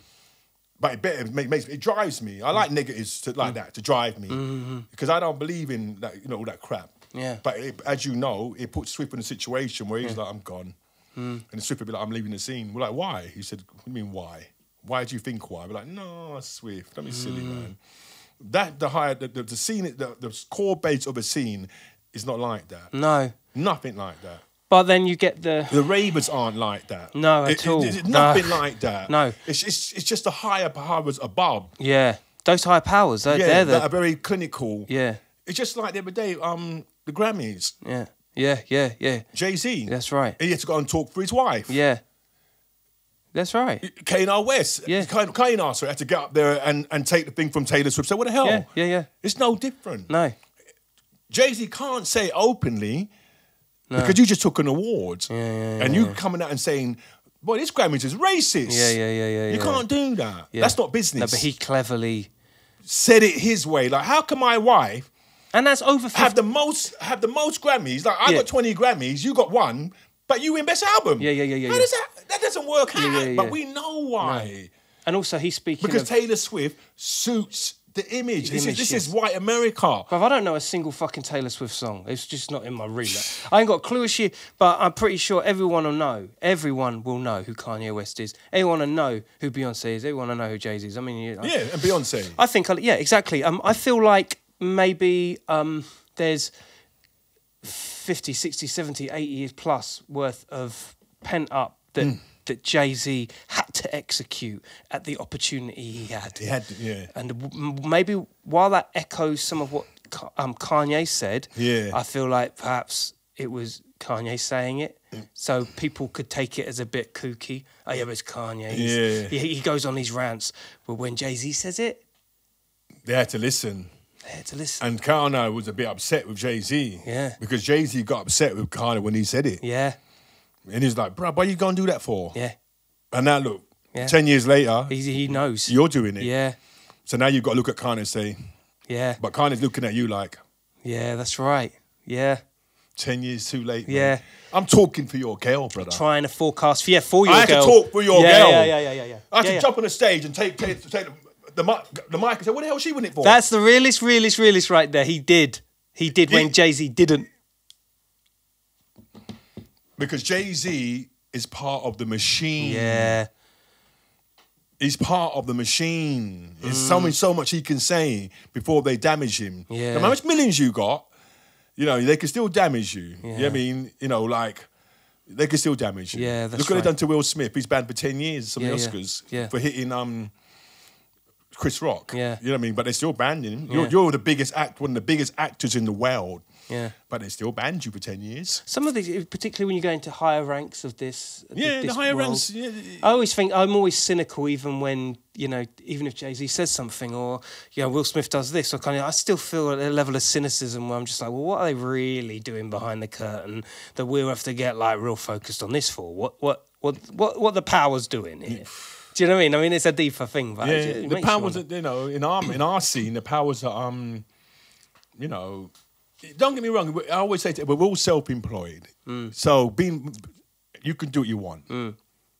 But it, better, it, makes, it drives me. I like mm. negatives to, like mm. that, to drive me. Mm-hmm. Because I don't believe in that, you know, all that crap. Yeah. But it, as you know, it puts Swift in a situation where he's yeah. like, I'm gone. Mm. And Swift would be like, I'm leaving the scene. We're like, why? He said, what do you mean, why? Why do you think why? We're like, no, Swift, don't be mm. silly, man. That the higher the, the, the scene, the, the core base of a scene is not like that. No, nothing like that. But then you get the the ravers aren't like that. No, at it, all. It, it, it's nothing no. like that. No, it's it's it's just the higher powers above. Yeah, those higher powers. They're, yeah, they're the... that are very clinical. Yeah, it's just like the other day, um, the Grammys. Yeah, yeah, yeah, yeah. Jay-Z. That's right. He had to go and talk for his wife. Yeah. That's right. Kanye West. Yeah. Kanye, sorry, had to get up there and, and take the thing from Taylor Swift. So what the hell? Yeah, yeah, yeah. It's no different. No. Jay-Z can't say it openly no. because you just took an award. Yeah, yeah, yeah, and you yeah. coming out and saying, boy, this Grammys is racist. Yeah, yeah, yeah, yeah. You yeah. can't do that. Yeah. That's not business. No, but he cleverly... said it his way. Like, how can my wife... And that's over... fifty... Have the most, have the most Grammys. Like, I yeah. got twenty Grammys, you got one... But you win best album. Yeah, yeah, yeah, yeah. How yeah. does that? That doesn't work out. Yeah, yeah, yeah. But we know why. Right. And also, he's speaking because of... Taylor Swift suits the image. The this, image, is, this yes. is white America. But I don't know a single fucking Taylor Swift song. It's just not in my reader. I ain't got a clue of shit. But I'm pretty sure everyone will know. Everyone will know who Kanye West is. Everyone will know who Beyonce is. Everyone will know who Jay Z is. I mean, I, yeah, and Beyonce. I think, I, yeah, exactly. Um, I feel like maybe um, there's fifty, sixty, seventy, eighty years plus worth of pent up that mm. that Jay-Z had to execute at the opportunity he had. He had, to, yeah. And maybe while that echoes some of what um, Kanye said, yeah. I feel like perhaps it was Kanye saying it, mm. so people could take it as a bit kooky. Oh yeah, but it's Kanye. Yeah. He, he goes on these rants, but when Jay-Z says it, they had to listen. To listen. And Kanye was a bit upset with Jay-Z. Yeah. Because Jay-Z got upset with Kanye when he said it. Yeah. And he's like, bruh, why you gonna do that for? Yeah. And now look, yeah. ten years later... He, he knows. You're doing it. Yeah. So now you've got to look at Kanye and say... Yeah. But Kanye's looking at you like... Yeah, that's right. Yeah. ten years too late. Yeah. Man. I'm talking for your girl, brother. Trying to forecast for, yeah, for your girl. I had girl. to talk for your yeah, girl. Yeah, yeah, yeah, yeah, yeah. I had yeah, to yeah. jump on the stage and take... take, take the, The mic, the mic and said, what the hell is she winning it for? That's the realest, realest, realest right there. He did. He did, did when Jay-Z didn't. Because Jay-Z is part of the machine. Yeah. He's part of the machine. Mm. There's so much, so much he can say before they damage him. Yeah. No matter how much millions you got, you know, they can still damage you. Yeah. You know what I mean? You know, like... They can still damage you. Yeah, that's Look what right. they've done to Will Smith. He's banned for ten years from yeah, the Oscars yeah. Yeah. for hitting... um. Chris Rock. Yeah. You know what I mean? But they still banned him. You're, yeah. you're the biggest act, one of the biggest actors in the world. Yeah. But they still banned you for ten years. Some of these, particularly when you go into higher ranks of this. Yeah, this the higher world, ranks. Yeah. I always think, I'm always cynical even when, you know, even if Jay-Z says something or, you know, Will Smith does this, or kind of, I still feel at a level of cynicism where I'm just like, well, what are they really doing behind the curtain that we'll have to get like real focused on this for? What, what, what, what, what the power's doing here? Do you know what I mean? I mean, it's a deeper thing, but yeah, just, the powers that you know in our in our scene, the powers that um, you know, don't get me wrong. I always say to, we're all self-employed, mm. so being you can do what you want. Mm.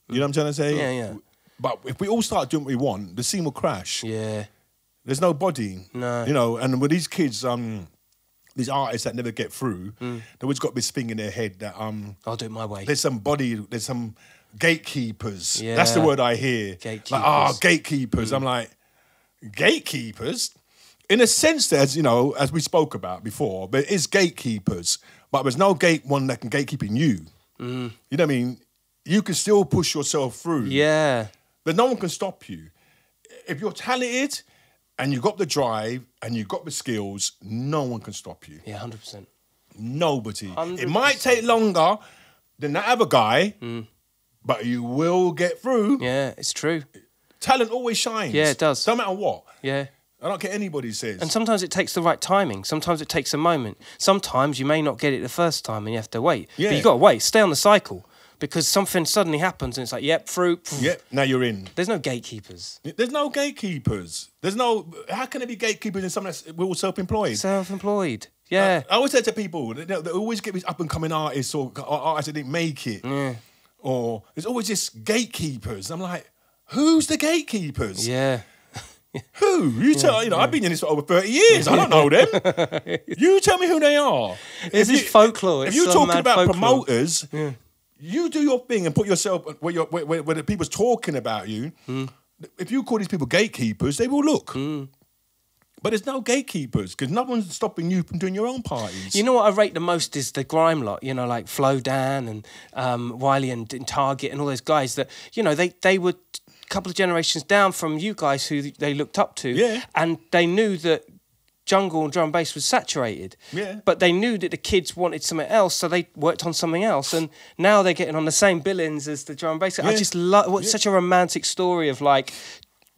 You know what I'm trying to say? Yeah, yeah. But if we all start doing what we want, the scene will crash. Yeah. There's no body. No. You know, and with these kids, um, these artists that never get through, mm. they've always got this thing in their head that um, I'll do it my way. There's some body, there's some gatekeepers. Yeah. That's the word I hear. Gatekeepers. Like, ah, oh, gatekeepers. Mm. I'm like, gatekeepers? In a sense, there's, you know, as we spoke about before, but it is gatekeepers, but there's no gate one that can gatekeep in you. Mm. You know what I mean? You can still push yourself through. Yeah. But no one can stop you. If you're talented and you've got the drive and you've got the skills, no one can stop you. Yeah, one hundred percent. Nobody. one hundred percent. It might take longer than that other guy, mm. but you will get through. Yeah, it's true. Talent always shines. Yeah, it does. No matter what. Yeah. I don't care anybody says. And sometimes it takes the right timing. Sometimes it takes a moment. Sometimes you may not get it the first time and you have to wait. Yeah. But you've got to wait. Stay on the cycle. Because something suddenly happens and it's like, yep, through. Yep, now you're in. There's no gatekeepers. There's no gatekeepers. There's no... How can there be gatekeepers in something that's... We're all self-employed. Self-employed, yeah. Uh, I always say to people, they, they always get these up-and-coming artists or, or artists that didn't make it. Yeah. Or there's always just gatekeepers. I'm like, who's the gatekeepers? Yeah. Who? You yeah, tell, you know, yeah. I've been in this for over thirty years. I don't know them. You tell me who they are. It's this folklore. If you're talking about folklore. promoters... Yeah. You do your thing and put yourself where, you're, where, where the people's talking about you. Mm. If you call these people gatekeepers, they will look. Mm. But there's no gatekeepers because no one's stopping you from doing your own parties. You know what I rate the most is the grime lot, you know, like Flo Dan and um, Wiley and, and Target and all those guys that, you know, they, they were a couple of generations down from you guys who they looked up to. Yeah. And they knew that... jungle and drum bass was saturated. Yeah. But they knew that the kids wanted something else, so they worked on something else. And now they're getting on the same billings as the drum bass. Yeah. I just love what's yeah. such a romantic story of like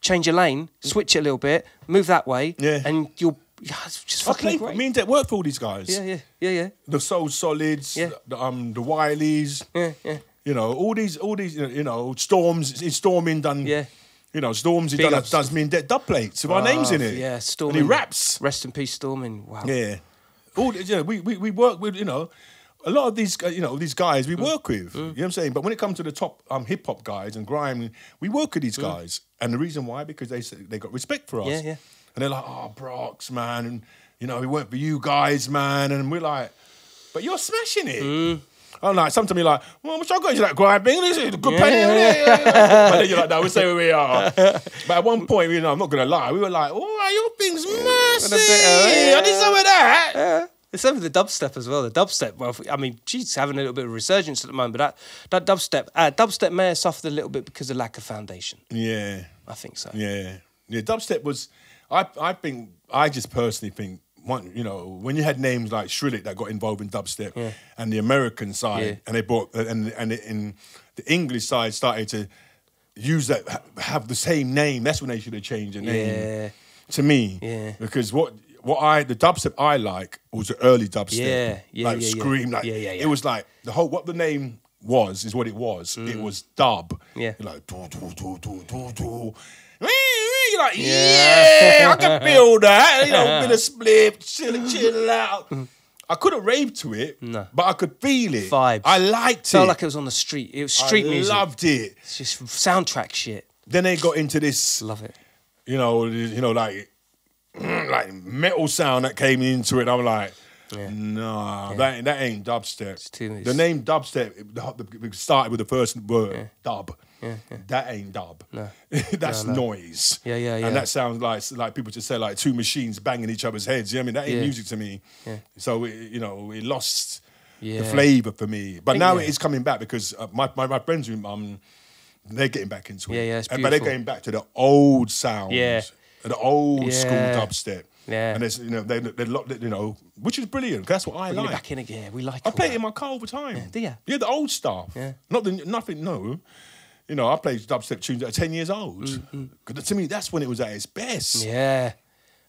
change your lane, switch it a little bit, move that way, yeah. and you'll it's just fucking I play, great. I mean, that work for all these guys. Yeah, yeah, yeah, yeah. The Soul Solids, yeah. the, um, the Wileys. Yeah, yeah. You know, all these, all these, you know, Storms. Is Storming done? Yeah. You know, Stormzy does, does mean that dub plates with oh, our names in it. Yeah, Stormzy. And he raps. Rest in peace, Stormzy. Wow. Yeah. All, you know, we, we, we work with, you know, a lot of these, you know, these guys we mm. work with. Mm. You know what I'm saying? But when it comes to the top um, hip-hop guys and grime, we work with these mm. guys. And the reason why, because they they got respect for us. Yeah, yeah. And they're like, oh, Brox, man. And, you know, we weren't for you guys, man. And we're like, but you're smashing it. Mm. I'm like, sometimes you're like, well, what y'all got into that grind thing? This is a good yeah. penny. Yeah, yeah, yeah. But then you're like, no, we say where we are. But at one point, you know, I'm not going to lie, we were like, oh, your thing's massive. Yeah. I need some of that. Yeah. It's over the dubstep as well. The dubstep, well, I mean, she's having a little bit of resurgence at the moment, but that, that dubstep, uh, dubstep may have suffered a little bit because of lack of foundation. Yeah. I think so. Yeah. Yeah, dubstep was, I, I think, I just personally think, One, you know, when you had names like Shrilleck that got involved in dubstep yeah. and the American side, yeah. and they brought and and in the English side started to use that have the same name. That's when they should have changed the name. Yeah. To me, yeah, because what what I the dubstep I like was the early dubstep. Yeah, yeah, like yeah, scream, yeah. like yeah, yeah, yeah. It was like the whole what the name was is what it was. Mm. It was dub. Yeah, you're like do do do do do do. You're like, yeah, yeah I can feel that. You know, bit of split, chill, chill out. I couldn't rave to it, no. but I could feel it. Vibes. I liked it. Felt like it was on the street. It was street I music. I loved it. It's just soundtrack shit. Then they got into this. Love it. You know, you know, like, like metal sound that came into it. I'm like, yeah. nah, yeah. that ain't, that ain't dubstep. It's too much. The name dubstep it started with the first word, yeah. dub. Yeah, yeah. That ain't dub. No. That's no, no. noise. Yeah, yeah, yeah. And that sounds like like people just say like two machines banging each other's heads. You know what I mean? That ain't yeah. music to me. Yeah. So it, you know, it lost yeah. the flavour for me. But now yeah. it is coming back because uh, my, my my friends who um they're getting back into it. Yeah, yeah. It's beautiful. But they're going back to the old sounds. Yeah. The old yeah. school dubstep. Yeah. And it's you know they they you know which is brilliant. That's what I Bring like. It back in again. We like. I play that. It in my car all the time. Yeah. Do you? Yeah, the old stuff. Yeah. Not the nothing. No. You know, I played dubstep tunes at ten years old. Mm-hmm. To me, that's when it was at its best. Yeah, one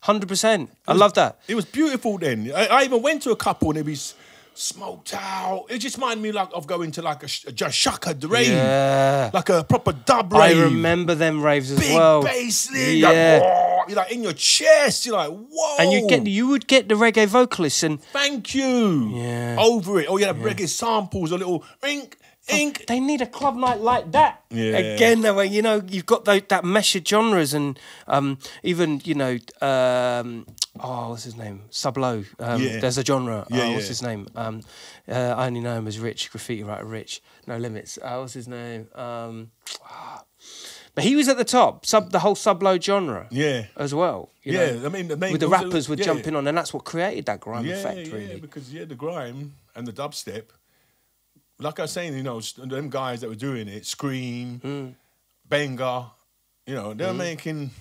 hundred percent. I love that. It was beautiful then. I, I even went to a couple and it was smoked out. It just reminded me like of going to like a, a shaka rave. Yeah. Like a proper dub rave. I remember them raves as Big well. Big bass lead. Yeah. Like, you're like in your chest. You're like, whoa. And you get, you would get the reggae vocalists and... Thank you. Yeah. Over it. Oh, yeah, the yeah. reggae samples, a little... Rink. Ink. They need a club night like that. Yeah. Again, you know, you've got those, that mesh of genres, and um, even, you know, um, oh, what's his name? Sub-Lo. Um, yeah. There's a genre. Yeah, oh, yeah. What's his name? Um, uh, I only know him as Rich, graffiti writer Rich. No Limits. Uh, what's his name? Um, oh. But he was at the top, sub the whole Sub-Lo genre, yeah, as well. You yeah, know, I mean, the main, with the rappers were yeah, jumping on, and that's what created that grime yeah, effect, yeah, really. Yeah, because yeah, the grime and the dubstep, like I was saying, you know, them guys that were doing it, Scream, mm. Benga, you know, they were mm. making,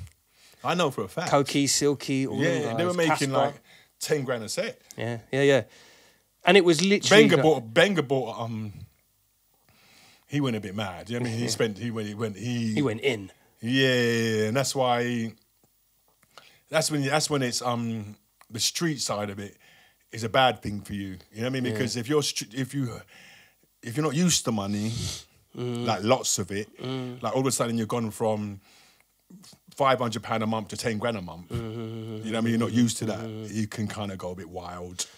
I know for a fact, Cokie, Silky, all yeah, guys, they were making Casper. Like ten grand a set. Yeah, yeah, yeah, and it was literally Benga like, bought Benga bought um. He went a bit mad. I mean, he yeah. spent. He went. He went. He, he went in. Yeah, and that's why. He, that's when. That's when it's um the street side of it is a bad thing for you. You know what I mean? Because yeah. if you're if you if you're not used to money, mm. like lots of it, mm. like all of a sudden you're gone from five hundred pound a month to ten grand a month. Mm. You know what I mean? You're not used to that. Mm. You can kind of go a bit wild.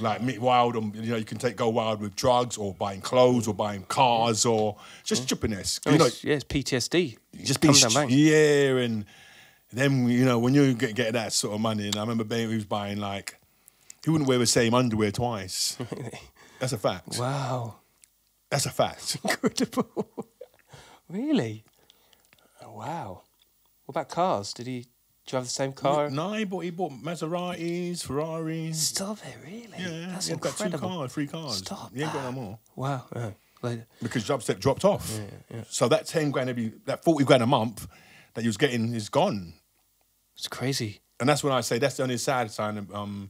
Like me wild, and you know you can take go wild with drugs or buying clothes or buying cars or just stupidness. Mm. You know, yeah, it's P T S D. Just be yeah, and then you know when you get, get that sort of money. And I remember Ben, he was buying like he wouldn't wear the same underwear twice. That's a fact. Wow, that's a fact. Incredible. Really? Oh, wow. What about cars? Did he? Do you have the same car? No, he bought, he bought Maseratis, Ferraris. Stop it, really? Yeah, that's he's incredible. Got two cars, three cars. Stop he ain't that. Got no more. Wow. Yeah. Like, because dubstep dropped off. Yeah, yeah. So that ten grand, every, that forty grand a month that he was getting is gone. It's crazy. And that's when I say that's the only sad sign of, um,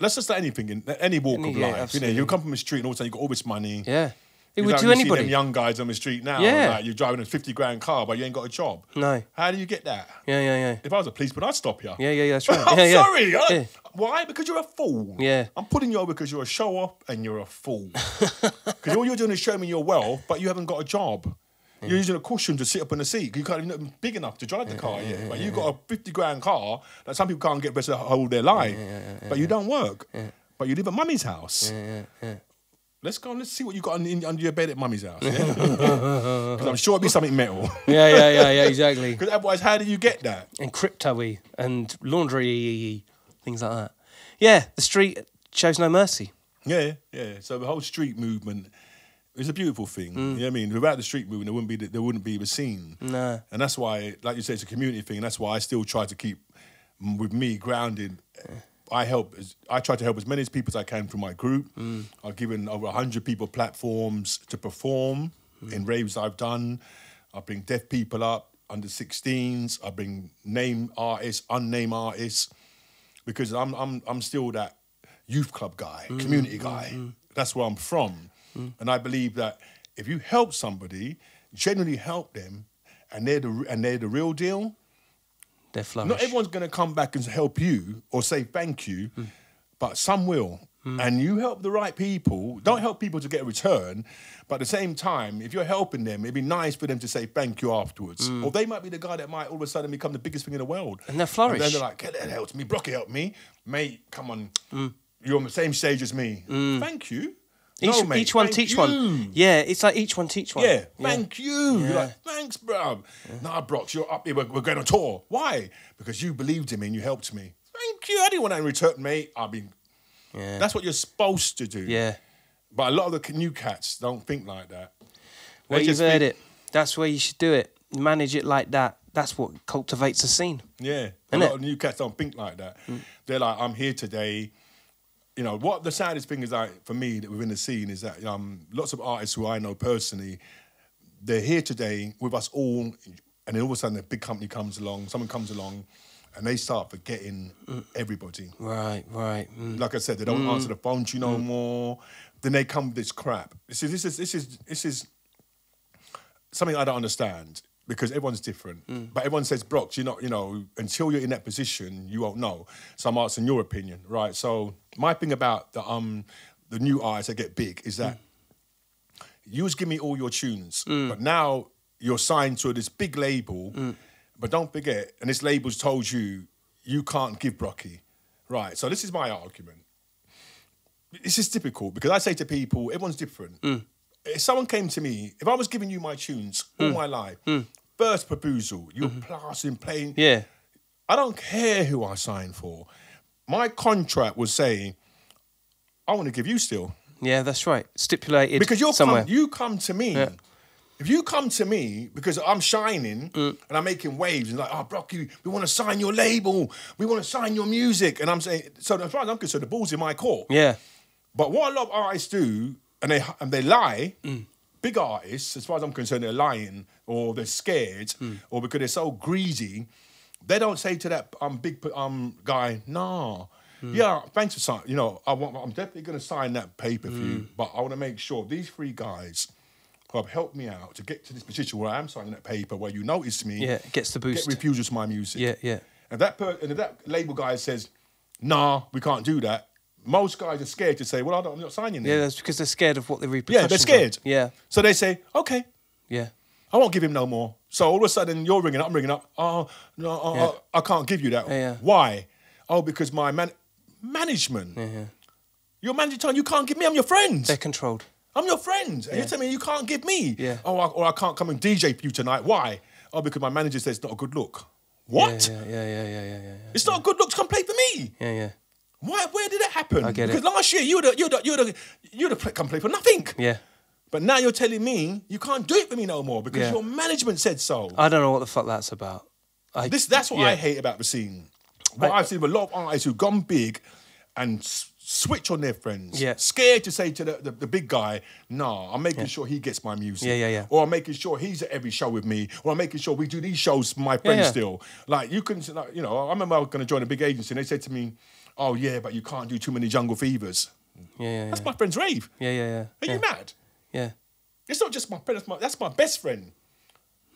let's just let anything in, any walk any, of yeah, life. Absolutely. You know, you come from the street and all of a sudden you got all this money. Yeah. It would like, do you anybody. See them young guys on the street now. Yeah. Like, you're driving a fifty grand car, but you ain't got a job. No. How do you get that? Yeah, yeah, yeah. If I was a policeman, I'd stop you. Yeah, yeah, yeah, that's right. I'm yeah, yeah. sorry. I, yeah. Why? Because you're a fool. Yeah. I'm putting you over because you're a show-off and you're a fool. Because all you're doing is showing me your wealth, but you haven't got a job. Yeah. You're using a cushion to sit up in a seat. You can't even big enough to drive the yeah, car yeah, yet. Yeah, but yeah, you've yeah. got a fifty grand car that some people can't get better to hold their life. Yeah, yeah, yeah, but you yeah. don't work. Yeah. But you live at mummy's house. Yeah, yeah, yeah. Let's go and let's see what you got under, under your bed at mummy's house. Because yeah? I'm sure it'd be something metal. yeah, yeah, yeah, yeah, exactly. Because otherwise, how do you get that? And crypto-y and laundry-y, things like that. Yeah, the street shows no mercy. Yeah, yeah. So the whole street movement is a beautiful thing. Mm. You know what I mean? Without the street movement, there wouldn't be the, there wouldn't be the scene. No. And that's why, like you say, it's a community thing. And that's why I still try to keep, with me, grounded. Yeah. I help. I try to help as many people as I can through my group. Mm. I've given over a hundred people platforms to perform mm. in raves I've done. I bring deaf people up, under sixteens. I bring name artists, unnamed artists, because I'm I'm I'm still that youth club guy, mm. community guy. Mm. That's where I'm from, mm. and I believe that if you help somebody, generally help them, and they're the and they're the real deal. Not everyone's going to come back and help you or say thank you, mm. but some will. Mm. And you help the right people. Don't mm. help people to get a return, but at the same time, if you're helping them, it'd be nice for them to say thank you afterwards. Mm. Or they might be the guy that might all of a sudden become the biggest thing in the world. And they'll flourish. And then they're like, Kela helped me, Brockie helped me. Mate, come on, mm. you're on the same stage as me. Mm. Thank you. Each, no, mate, each one teach you. One. Yeah, it's like each one teach one. Yeah, yeah. Thank you. Yeah. You're like, thanks, bro. Yeah. Nah, Brock, you're up here. We're, we're going on tour. Why? Because you believed in me and you helped me. Thank you. I didn't want that in return, mate. I mean, yeah. that's what you're supposed to do. Yeah. But a lot of the new cats don't think like that. Well, you've heard it. That's where you should do it. Manage it like that. That's what cultivates a scene. Yeah. A lot of new cats don't think like that. Mm. They're like, I'm here today. You know, what the saddest thing is, like, for me, that within the scene is that um, lots of artists who I know personally, they're here today with us all, and then all of a sudden a big company comes along, someone comes along, and they start forgetting everybody. Right, right. Mm. Like I said, they don't mm. answer the phone to you no mm. more. Then they come with this crap. This is, this is, this is, this is something I don't understand, because everyone's different. Mm. But everyone says, Brock, you're not, you know, until you're in that position, you won't know. So I'm asking your opinion, right? So my thing about the um the new artists that get big is that mm. you was giving me all your tunes, mm. but now you're signed to this big label, mm. but don't forget, and this label's told you, you can't give Brockie. Right, so this is my argument. This is typical, because I say to people, everyone's different. Mm. if someone came to me, if I was giving you my tunes all mm. my life, mm. first proposal, you're mm -hmm. plastering, playing. Yeah. I don't care who I signed for. My contract was saying, I want to give you still. Yeah, that's right. Stipulated because you're somewhere. Come, you come to me. Yeah. If you come to me because I'm shining mm. and I'm making waves and like, oh, Brockie, we want to sign your label. We want to sign your music. And I'm saying, so as far as I'm concerned, the ball's in my court. Yeah. But what a lot of artists do, and they and they lie, mm. big artists, as far as I'm concerned, they're lying or they're scared mm. or because they're so greedy, they don't say to that um, big um guy, nah, mm. yeah, thanks for signing. You know, I want, I'm definitely going to sign that pay-per-view, mm. but I want to make sure these three guys... Club, help me out to get to this position where I am signing that paper, where you notice me. Yeah, gets the boost. Get refusals my music. Yeah, yeah. And that per and if that label guy says, "Nah, we can't do that." Most guys are scared to say, "Well, I don't, I'm not signing." Yeah, there. That's because they're scared of what the repercussions. Yeah, they're scared. Are. Yeah. So they say, "Okay, yeah, I won't give him no more." So all of a sudden, you're ringing up, I'm ringing up. Oh no, oh, yeah. I, I can't give you that. Yeah, yeah. Why? Oh, because my man management. Yeah, yeah. Your manager, you can't give me. I'm your friend. They're controlled. I'm your friend. Yeah. And you're telling me you can't give me. Yeah. Oh, I, or I can't come and D J for you tonight. Why? Oh, because my manager says it's not a good look. What? Yeah, yeah, yeah, yeah, yeah, yeah, yeah. It's not yeah. a good look to come play for me. Yeah, yeah. Why? Where did that happen? I get because it. Last year you would have you would you would you would have come play for nothing. Yeah. But now you're telling me you can't do it for me no more because yeah. your management said so. I don't know what the fuck that's about. I, this that's what yeah. I hate about the scene. What I, I've seen with a lot of artists who've gone big and switch on their friends. Yeah. Scared to say to the, the, the big guy, nah, I'm making yeah. sure he gets my music. Yeah, yeah, yeah. Or I'm making sure he's at every show with me. Or I'm making sure we do these shows for my friends yeah, yeah. still. Like, you can, like, you know, I remember I was going to join a big agency and they said to me, oh, yeah, but you can't do too many Jungle Fevers. Yeah, yeah, That's yeah. my friend's rave. Yeah, yeah, yeah. Are yeah. you mad? Yeah. It's not just my friend, that's my, that's my best friend.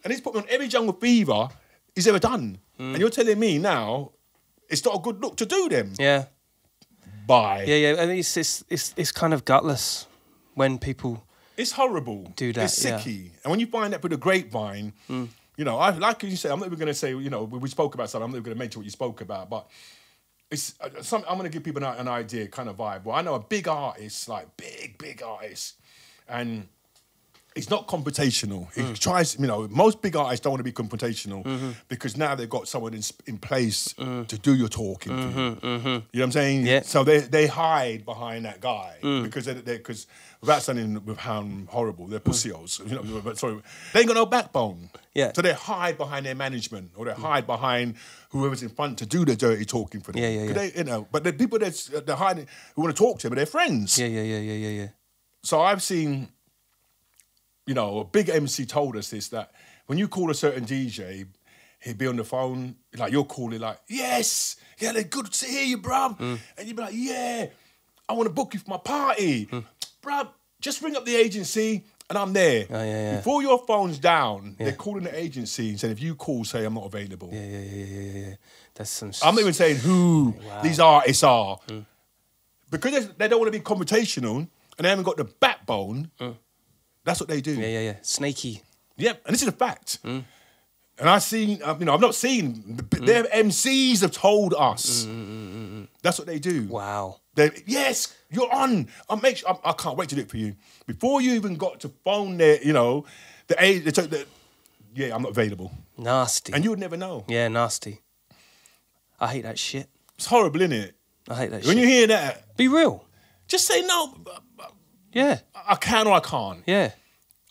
And he's put me on every Jungle Fever he's ever done. Mm. And you're telling me now it's not a good look to do them. Yeah. By. Yeah, yeah, and it's, it's it's it's kind of gutless when people. It's horrible. Do that. It's sicky, yeah. and when you find that with a grapevine, mm. you know, I like you say, I'm not even going to say, you know, we spoke about something. I'm not even going to mention what you spoke about, but it's uh, some. I'm going to give people an, an idea, kind of vibe. Well, I know a big artist, like big, big artist, and it's not confrontational. It mm. tries, you know, most big artists don't want to be confrontational mm -hmm. because now they've got someone in, in place mm. to do your talking mm -hmm, to. You. Mm -hmm. You know what I'm saying? Yeah. So they they hide behind that guy mm. because they because without sounding how horrible, they're pussios. Mm. You know, but sorry, they ain't got no backbone. Yeah. So they hide behind their management or they hide mm. behind whoever's in front to do the dirty talking for them. Yeah, yeah, yeah. They, you know, but the people that's they're hiding who want to talk to them, but they're friends. Yeah, yeah, yeah, yeah, yeah, yeah. So I've seen. You know, a big M C told us this, that when you call a certain D J, he'd be on the phone, like you're calling like, yes, yeah, they're good to hear you, bruv. Mm. And you'd be like, yeah, I want to book you for my party. Mm. Bruv, just ring up the agency and I'm there. Oh, yeah, yeah. Before your phone's down, yeah. they're calling the agency and saying, if you call, say I'm not available. Yeah, yeah, yeah, yeah, yeah, yeah. That's some... I'm not even saying who wow. these artists are. Mm. Because they don't want to be confrontational and they haven't got the backbone, mm. that's what they do. Yeah, yeah, yeah. Snaky. Yep, and this is a fact. Mm. And I've seen, you know, I've not seen, mm. their M Cs have told us. Mm, mm, mm, mm. That's what they do. Wow. They're, yes, you're on. I'll make sure, I, I can't wait to do it for you. Before you even got to phone their, you know, the age, yeah, I'm not available. Nasty. And you would never know. Yeah, nasty. I hate that shit. It's horrible, isn't it? I hate that when shit. When you hear that. Be real. Just say no. Yeah. I can or I can't. Yeah.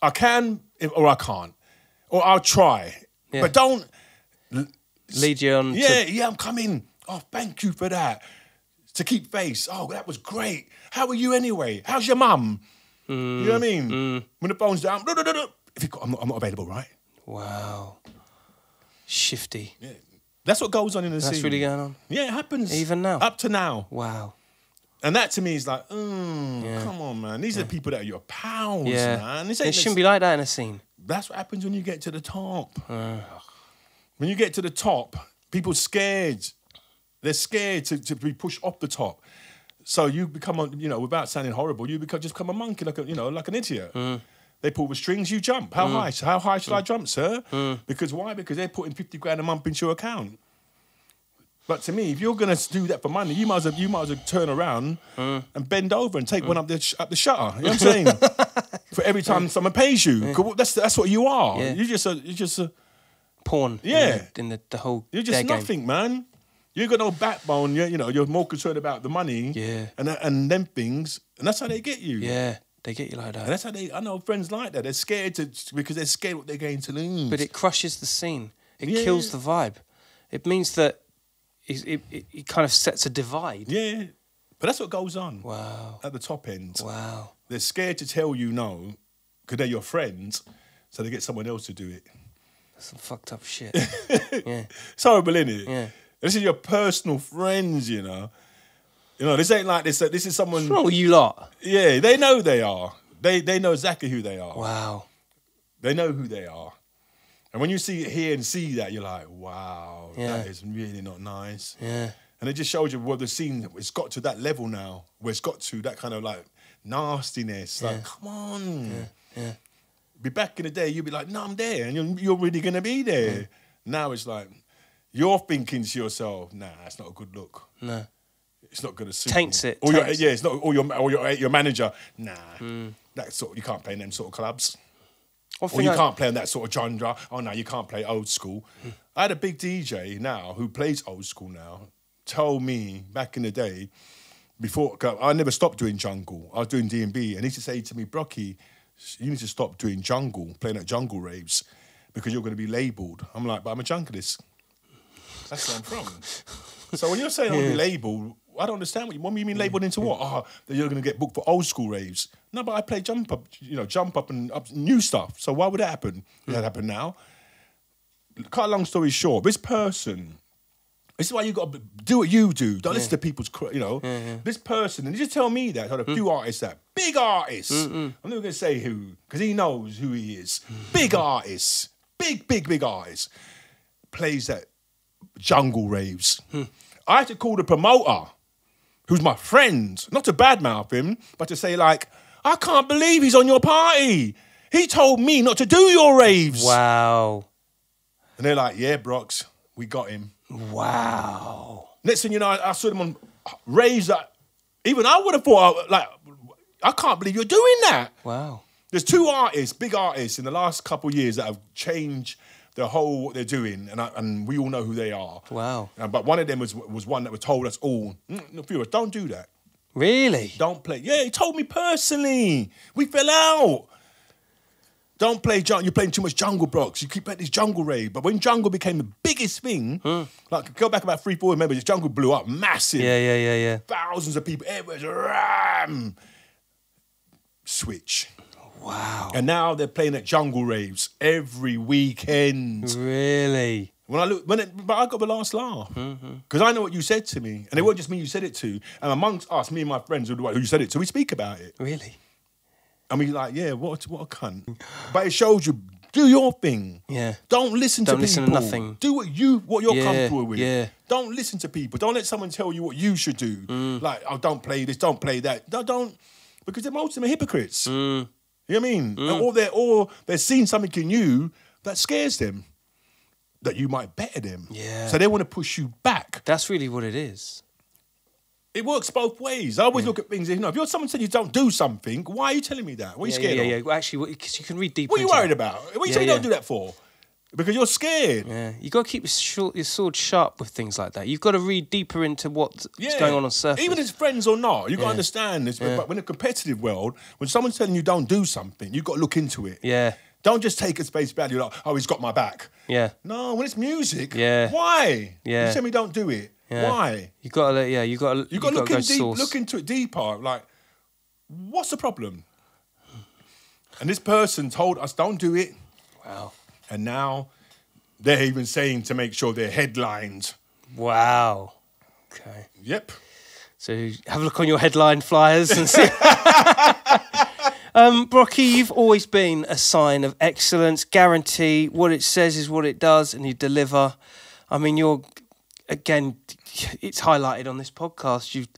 I can or I can't. Or I'll try. Yeah. But don't... Lead you on Yeah, to... yeah, I'm coming. Oh, thank you for that. To keep face. Oh, that was great. How are you anyway? How's your mum? Mm. You know what I mean? Mm. When the phone's down... Duh, duh, duh, duh. If you, I'm, not, I'm not available, right? Wow. Shifty. Yeah. That's what goes on in the scene. That's really going on? Yeah, it happens. Even now? Up to now. Wow. And that to me is like, mm, yeah. come on, man. These yeah. are the people that are your pals, yeah. man. This ain't it shouldn't be like that in a scene. That's what happens when you get to the top. Uh. When you get to the top, people are scared. They're scared to, to be pushed off the top. So you become, a, you know, without sounding horrible, you become, just become a monkey, like a, you know, like an idiot. Mm. They pull the strings, you jump. How mm. high? How high should mm. I jump, sir? Mm. Because why? Because they're putting fifty grand a month into your account. But to me, if you're going to do that for money, you might as well, you might as well turn around mm. and bend over and take mm. one up the, sh up the shutter. You know what I'm saying? for every time yeah. someone pays you. Yeah. That's that's what you are. Yeah. You're just a you're just a pawn. Yeah, in the, in the, the whole. You're just nothing, game. man. You got no backbone. You you know you're more concerned about the money. Yeah, and and them things, and that's how they get you. Yeah. They get you like that. And that's how they, I know friends like that. They're scared to, because they're scared what they're going to lose. But it crushes the scene. It yeah. kills the vibe. It means that it, it, it kind of sets a divide. Yeah. But that's what goes on. Wow. At the top end. Wow. They're scared to tell you no, because they're your friends, so they get someone else to do it. That's some fucked up shit. yeah. It's horrible, innit? Yeah. This is your personal friends, you know. You know, this ain't like this. This is someone. What's wrong with you lot? Yeah, they know they are. They they know exactly who they are. Wow. They know who they are. And when you see it here and see that, you're like, wow, yeah. that is really not nice. Yeah. And it just shows you what the scene, it's got to that level now, where it's got to that kind of like nastiness. Like, yeah. come on. Yeah. yeah. Be back in the day, you'd be like, no, I'm there. And you're, you're really going to be there. Yeah. Now it's like, you're thinking to yourself, nah, that's not a good look. No. It's not going to suit. Taints it. Or taints your, yeah, it's not. Or your or your your manager. Nah, mm. that sort. You can't play in them sort of clubs. Or you I... can't play in that sort of genre. Oh no, you can't play old school. Mm. I had a big D J now who plays old school now. Told me back in the day, before I never stopped doing jungle. I was doing D and B, and he used to say to me, Brockie, you need to stop doing jungle, playing at jungle raves, because you're going to be labelled. I'm like, but I'm a junglist. That's where I'm from. So when you're saying yeah. I'll be labelled. I don't understand what you, what you mean labelled into what? Oh, that you're going to get booked for old school raves. No, but I play jump up, you know, jump up and up, new stuff. So why would that happen? Yeah. That happen now. Cut a long story short, this person, this is why you got to do what you do. Don't yeah. listen to people's, you know. Yeah, yeah. This person, and you just tell me that, I had a few mm. artists that, big artists. Mm -mm. I'm not going to say who, because he knows who he is. Big artists, big, big, big artists. Plays at jungle raves. Mm. I had to call the promoter, who's my friend, not to badmouth him, but to say like, I can't believe he's on your party. He told me not to do your raves. Wow. And they're like, yeah, Brox, we got him. Wow. Next thing you know, I, I saw them on raves that even I would have thought, like, I can't believe you're doing that. Wow. There's two artists, big artists in the last couple of years that have changed the whole what they're doing, and I, and we all know who they are. Wow! And, but one of them was was one that was told us all, mm, don't do that. Really? Don't play. Yeah, he told me personally. We fell out. Don't play jungle. You're playing too much jungle, Brox. You keep playing this jungle rave. But when jungle became the biggest thing, huh. like go back about three, four. Remember, this jungle blew up massive. Yeah, yeah, yeah, yeah. Thousands of people. It was ram. Switch. Wow. And now they're playing at jungle raves every weekend. Really? When I look, when it, but I got the last laugh. Because mm-hmm. I know what you said to me. And it wasn't just me you said it to. And amongst us, me and my friends who you said it to, we speak about it. Really? And we're like, yeah, what, what a cunt. But it shows you, do your thing. Yeah. Don't listen Don't to listen people. Don't listen to nothing. Do what, you, what you're yeah, comfortable with. Yeah. Don't listen to people. Don't let someone tell you what you should do. Mm. Like, oh, don't play this, don't play that. No, don't. Because they're most of them are hypocrites. Mm. You know what I mean? Mm. Or they're or they're seeing something in you that scares them, that you might better them. Yeah. So they want to push you back. That's really what it is. It works both ways. I always yeah. look at things. You know, if you're someone said you don't do something, why are you telling me that? What are you yeah, scared yeah, yeah. of? Yeah, actually, because you can read deep. What are you worried that. About? What are you yeah, saying yeah. you don't do that for? Because you're scared. Yeah, you got to keep your, short, your sword sharp with things like that. You've got to read deeper into what's yeah. going on on surface. Even as friends or not, you've got yeah. to understand this. Yeah. But in a competitive world, when someone's telling you don't do something, you've got to look into it. Yeah. Don't just take a space value like, oh, he's got my back. Yeah. No, when it's music, yeah. why? Yeah. You tell me don't do it. Yeah. Why? You've got to, yeah, you've got to, you've got to look, go in deep, look into it deeper. Like, what's the problem? And this person told us, don't do it. Wow. And now they're even saying to make sure they're headlined. Wow. Okay. Yep. So have a look on your headline flyers and see. um, Brockie, you've always been a sign of excellence, guarantee. What it says is what it does, and you deliver. I mean, you're, again, it's highlighted on this podcast. You've,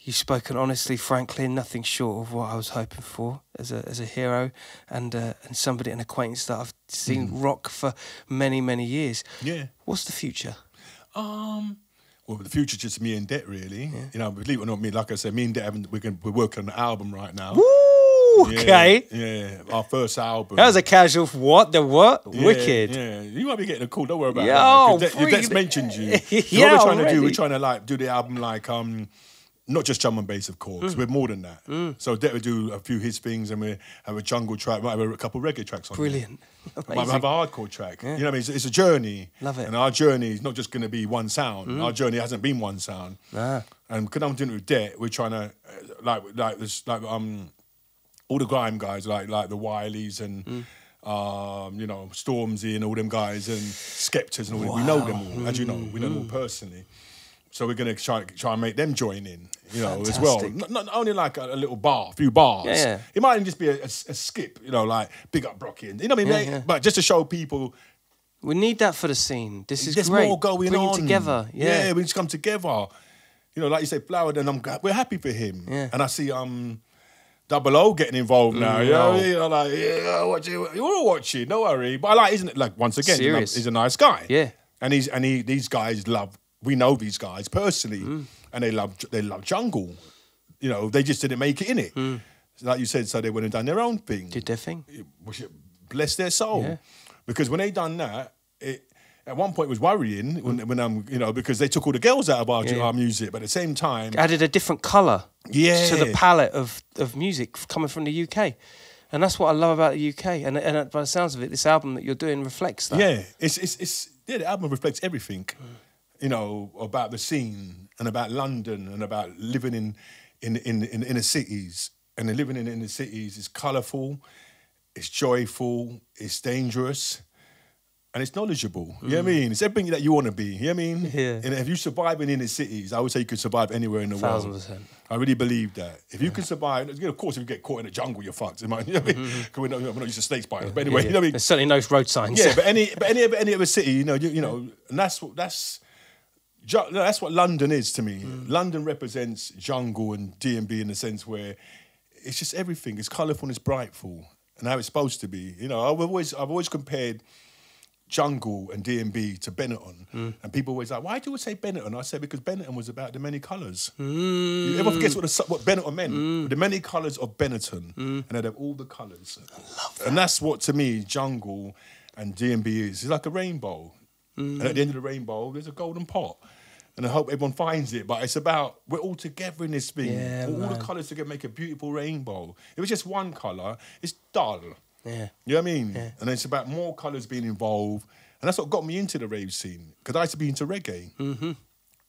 you've spoken honestly, frankly, and nothing short of what I was hoping for as a as a hero and uh, and somebody, an acquaintance that I've seen mm. rock for many, many years. Yeah. What's the future? Um, well, the future's just me and Det, really. Yeah. You know, believe it or not, me, like I said, me and Det, we're, we're working on an album right now. Woo! Ooh, yeah, okay. Yeah, our first album. That was a casual what? The what? Yeah, wicked. Yeah, you might be getting a call. Don't worry about Yo, that. Your Dex mentioned you. yeah, you know what we're trying already. to do? We're trying to like do the album like um. Not just drum and bass, of course. Mm. We're more than that. Mm. So Depp would do a few of his things, and we have a jungle track. Might have a couple of reggae tracks on. Brilliant. Might have a hardcore track. Yeah. You know what I mean? It's, it's a journey. Love it. And our journey is not just going to be one sound. Mm. Our journey hasn't been one sound. Ah. And because I'm doing it with Depp, we're trying to like like this like um all the grime guys like like the Wileys and. Mm. Um, you know, Stormzy and all them guys and Skeptas and all. Wow. We know them all, mm. as you know. We know mm. them all personally. So we're going to try, try and make them join in, you know, Fantastic. as well. Not, not only like a, a little bar, a few bars. Yeah, yeah. It might even just be a, a, a skip, you know, like big up Brockie. You know what I mean? Yeah, like, yeah. But just to show people. We need that for the scene. This is there's great. There's more going Bring on. together. Yeah. yeah, we just come together. You know, like you say, Flowered, and I'm, we're happy for him. Yeah. And I see um, Double O getting involved now. Mm, you know, no. you know like, yeah, watch it. We're all watching, don't worry. But I like, isn't it? Like, once again, you know, he's a nice guy. Yeah. And, he's, and he, these guys love. We know these guys personally, mm. and they love they love jungle. You know, they just didn't make it in it, mm. like you said. So they went and done their own thing, did their thing, bless their soul. Yeah. Because when they done that, it, at one point it was worrying when when I'm you know because they took all the girls out of our, yeah. our music, but at the same time added a different colour, yeah. to the palette of of music coming from the U K. And that's what I love about the U K. And, and by the sounds of it, this album that you're doing reflects that. Yeah, it's it's it's yeah. The album reflects everything. Mm. You know, about the scene and about London and about living in in in, in inner cities, and the living in inner cities is colourful, it's joyful, it's dangerous, and it's knowledgeable. Mm. You know what I mean? It's everything that you want to be. You know what I mean? Yeah. And if you survive in inner cities, I would say you could survive anywhere in the Thousand world. Percent. I really believe that. If you yeah. can survive, of course, if you get caught in the jungle, you're fucked. You know what I mean? Mm-hmm. we're, not, we're not used to snakes biting. Yeah. But anyway, yeah, yeah. you know what I mean? There's certainly no road signs. Yeah, but any but any other any other city, you know, you, you know, and that's what that's. No, that's what London is to me. Mm. London represents jungle and D and B in the sense where it's just everything. It's colourful and it's brightful and how it's supposed to be. You know, I've always I've always compared jungle and D and B to Benetton, mm. and people always like, why do you say Benetton? I say because Benetton was about the many colours. Mm. Everyone forgets what the, what Benetton meant. Mm. The many colours of Benetton, mm. and they'd have all the colours. I love that. And that's what to me jungle and D and B is. It's like a rainbow. Mm. And at the end of the rainbow, there's a golden pot. And I hope everyone finds it. But it's about, we're all together in this thing. Yeah, all man. the colours together make a beautiful rainbow. If it's just one colour, it's dull. Yeah. You know what I mean? Yeah. And it's about more colours being involved. And that's what got me into the rave scene. Because I used to be into reggae. Mm-hmm.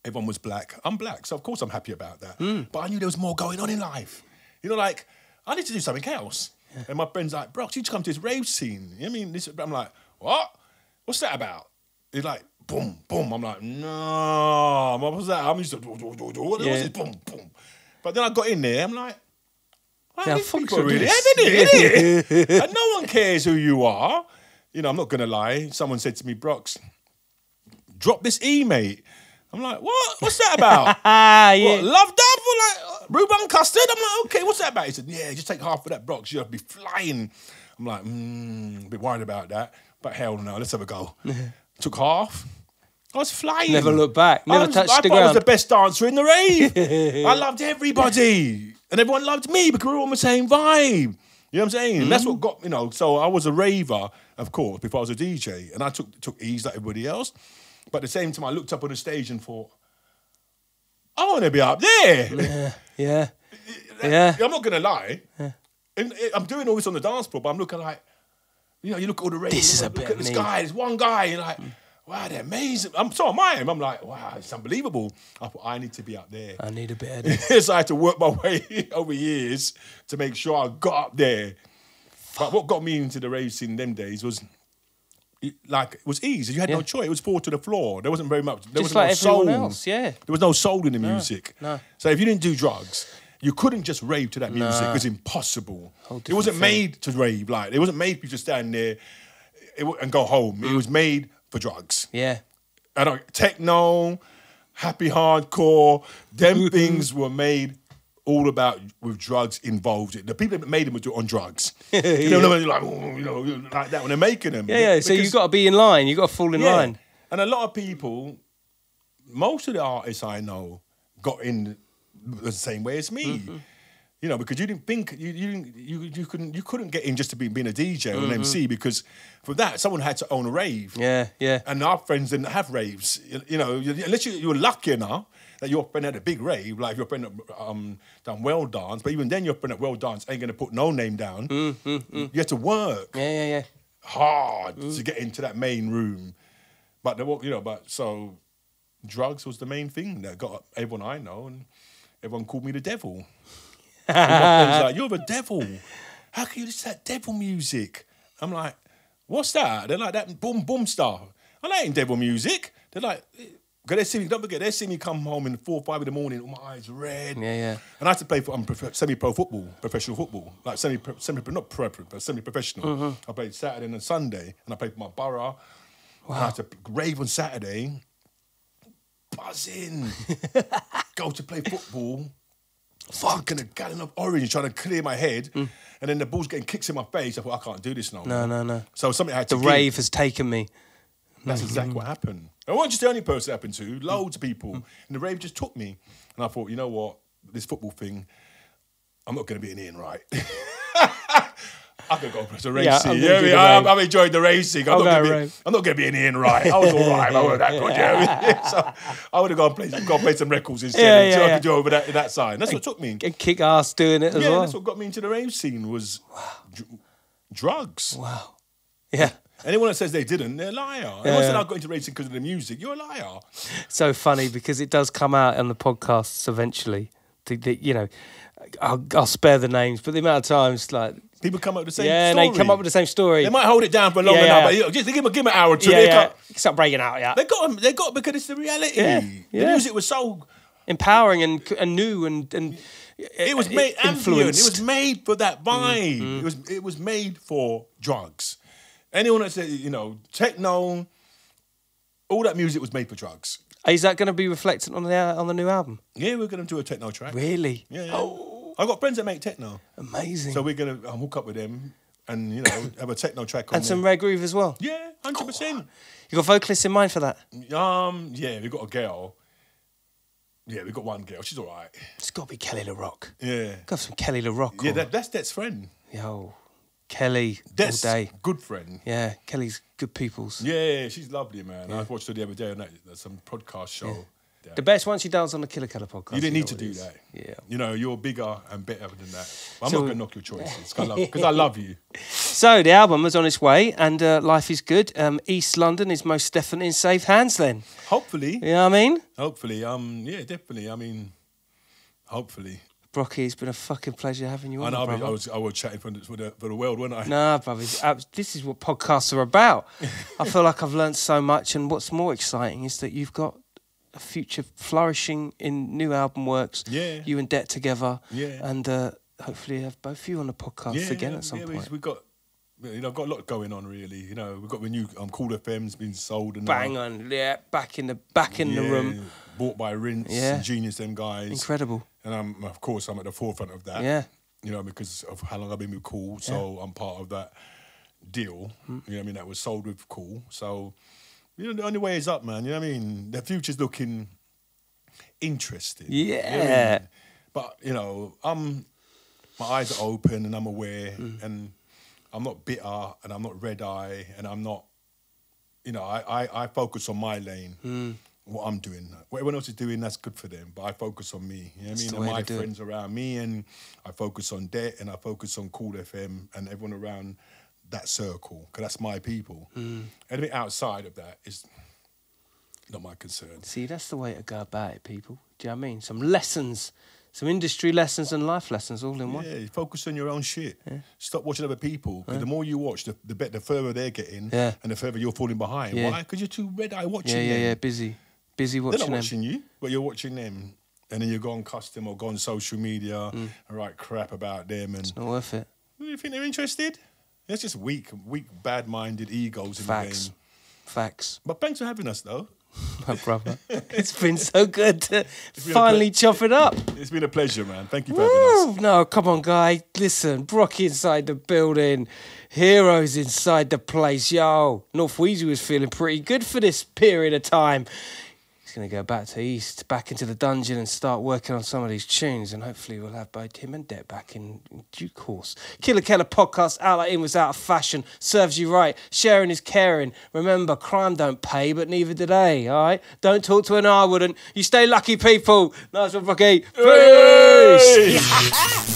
Everyone was black. I'm black, so of course I'm happy about that. Mm. But I knew there was more going on in life. You know, like, I need to do something else. Yeah. And my friend's like, bro, you come to this rave scene. You know what I mean? This, I'm like, what? What's that about? It's like, boom, boom. I'm like, no. What was that? I'm used to, do, do, do, do. What yeah. was it? Boom, boom. But then I got in there. I'm like, I yeah, fuck people really it, it? And no one cares who you are. You know, I'm not going to lie. Someone said to me, Brox, drop this E, mate. I'm like, what? What's that about? yeah. What, love dub? Like, Rhubarb custard? I'm like, okay, what's that about? He said, yeah, just take half of that, Brox. You'll be flying. I'm like, mm, a bit worried about that. But hell no, let's have a go. Took half. I was flying. Never looked back. Never I was, touched I the ground. I was the best dancer in the rave. I loved everybody. And everyone loved me because we were all on the same vibe. You know what I'm saying? Mm-hmm. That's what got, you know, so I was a raver, of course, before I was a D J. And I took took E's like everybody else. But at the same time, I looked up on the stage and thought, I want to be up there. Yeah. Yeah. yeah. I'm not going to lie. Yeah. And I'm doing all this on the dance floor, but I'm looking like, you know, you look at all the radio, this look, look at this mean. guy, this one guy, you're like, wow, they're amazing. I'm, so am I. I'm like, wow, it's unbelievable. I thought, I need to be up there. I need a bit of this. So I had to work my way over years to make sure I got up there. But what got me into the rave scene in them days was, like, it was easy. You had yeah. no choice. It was poured to the floor. There wasn't very much. There was like no soul. Else, yeah. There was no soul in the no, music. No. So if you didn't do drugs, you couldn't just rave to that music. Nah. It was impossible. It wasn't thing. made to rave. Like it wasn't made for you to stand there and go home. Mm. It was made for drugs. Yeah. I don't techno, happy hardcore. Them things were made all about with drugs involved. The people that made them were on drugs. You know, yeah. like oh, you know, like that when they're making them. Yeah, yeah. Because, so you got to be in line. You got to fall in yeah. line. And a lot of people, most of the artists I know, got in the same way as me. Mm-hmm. You know, because you didn't think you you didn't, you, you couldn't you couldn't get in just to be being a D J or mm-hmm. an M C, because for that someone had to own a rave. Yeah, yeah. And our friends didn't have raves. You, you know, you, unless you, you were lucky now that your friend had a big rave, like your friend um done Well Dance. But even then, your friend at Well Dance ain't gonna put no name down. Mm, mm, mm. You had to work. Yeah, yeah, yeah. Hard mm. to get into that main room. But the you know, but so drugs was the main thing that got everyone I know, and everyone called me the devil. Like, you're the devil. How can you listen to that devil music? I'm like, what's that? They're like, that boom boom star. And that ain't devil music. They're like, because they see me, don't forget, they see me come home in four or five in the morning, all my eyes red. Yeah, yeah. And I had to play for um, semi-pro football, professional football. Like semi, semi not pro, but semi-professional. Mm -hmm. I played Saturday and Sunday, and I played for my borough. Wow. I had to rave on Saturday, buzzing, go to play football. Fucking a gallon of orange, trying to clear my head, mm. and then the ball's getting kicks in my face. I thought, I can't do this now. No, no, no. So something I had to. The give. Rave has taken me. That's mm. exactly what happened. I wasn't just the only person it happened to. Loads mm. of people, mm. and the rave just took me. And I thought, you know what, this football thing, I'm not going to be an Ian Wright. I could go for the racing. Yeah, I'm yeah, the I mean, I've enjoyed the racing. I'm, not gonna, be, I'm not gonna be an Ian Wright. I was all right. I wasn't that good. Yeah. Yeah. So I would have gone play, gone play some records instead. Yeah, yeah, so yeah. I could do over that that side. That's and, what took me. And kick ass doing it as yeah, well. Yeah, that's what got me into the rave scene was wow. dr drugs. Wow. Yeah. Anyone that says they didn't, they're a liar. Anyone yeah. said I got into racing because of the music, you're a liar. So funny because it does come out on the podcasts eventually. The, the, you know, I'll, I'll spare the names, but the amount of times like. People come up with the same yeah, story. Yeah, they come up with the same story. They might hold it down for long yeah, enough, yeah. but just give them, give them an hour or two. Yeah, yeah. Start breaking out, yeah. They got them, they got them because it's the reality. Yeah, yeah. The music was so... empowering and, and new and... and it was made influenced. It was made for that vibe. Mm-hmm. It was it was made for drugs. Anyone that said, you know, techno, all that music was made for drugs. Is that going to be reflected on the, on the new album? Yeah, we're going to do a techno track. Really? Yeah, yeah. Oh. I've got friends that make techno. Amazing. So we're going to um, hook up with them and, you know, have a techno track on And there. Some rare groove as well? Yeah, one hundred percent. Oh, wow. You got vocalists in mind for that? Um, yeah, we've got a girl. Yeah, we've got one girl. She's all right. It's got to be Kelly LaRock. Yeah. Got some Kelly LaRock. Yeah, that, that's Dett's friend. Yo, Kelly Dett's all day. Good friend. Yeah, Kelly's good peoples. Yeah, she's lovely, man. Yeah. I watched her the other day on that, some podcast show. Yeah. The best one she does on the Killa Kela podcast. You didn't need to do that. Yeah. You know, you're bigger and better than that. But I'm so, not going to knock your choices because I, I love you. So the album is on its way and uh, life is good. Um, East London is most definitely in safe hands then. Hopefully. You know what I mean? Hopefully. Um, yeah, definitely. I mean, hopefully. Brockie, it's been a fucking pleasure having you on. I know, brother. I was, I was chatting for the, for the, for the world, weren't I? Nah, brother, this is what podcasts are about. I feel like I've learned so much, and what's more exciting is that you've got a future flourishing in new album works. Yeah, you and Det together. Yeah, and uh, hopefully have both of you on the podcast yeah, again at some yeah, point. Yeah, we got you know, I've got a lot going on really. You know, we've got the new um, Kool F M's been sold and bang all. On, yeah, back in the back in yeah, the room, bought by Rinse, yeah, genius them guys, incredible. And I'm of course I'm at the forefront of that. Yeah, you know because of how long I've been with Kool, so yeah. I'm part of that deal. Mm. You know what I mean that was sold with Kool, so. You know, the only way is up, man. You know what I mean? The future's looking interesting. Yeah. You know what I mean? But, you know, I'm, my eyes are open and I'm aware mm. and I'm not bitter and I'm not red-eye and I'm not, you know, I, I, I focus on my lane, mm. what I'm doing. What everyone else is doing, that's good for them, but I focus on me. You know what I mean? And my friends around me and I focus on Det and I focus on Kool F M and everyone around that circle, because that's my people. Mm. Anything outside of that is not my concern. See, that's the way to go about it, people. Do you know what I mean? Some lessons, some industry lessons and life lessons all in one. Yeah, focus on your own shit. Yeah. Stop watching other people, because yeah. the more you watch, the, the better, the further they're getting yeah. and the further you're falling behind. Yeah. Why? Because you're too red-eye watching yeah, yeah, them. Yeah, yeah, busy. Busy watching them. They're not watching them. You, but you're watching them. And then you go on custom or go on social media mm. and write crap about them. And it's not worth it. Do you think they're interested? That's just weak, weak, bad-minded egos in Facts. The game. Facts. But thanks for having us, though. My brother. It's been so good to finally chop it up. It's been a pleasure, man. Thank you for Woo! Having us. No, come on, guy. Listen, Brockie inside the building. Heroes inside the place. Yo, North Weezy was feeling pretty good for this period of time. He's going to go back to East, back into the dungeon and start working on some of these tunes, and hopefully we'll have both him and Depp back in, in due course. Killa Kela podcast, out like in was out of fashion, serves you right, sharing is caring. Remember, crime don't pay, but neither do they, all right? Don't talk to an I wouldn't. You stay lucky, people. Nice one, Brockie. Peace!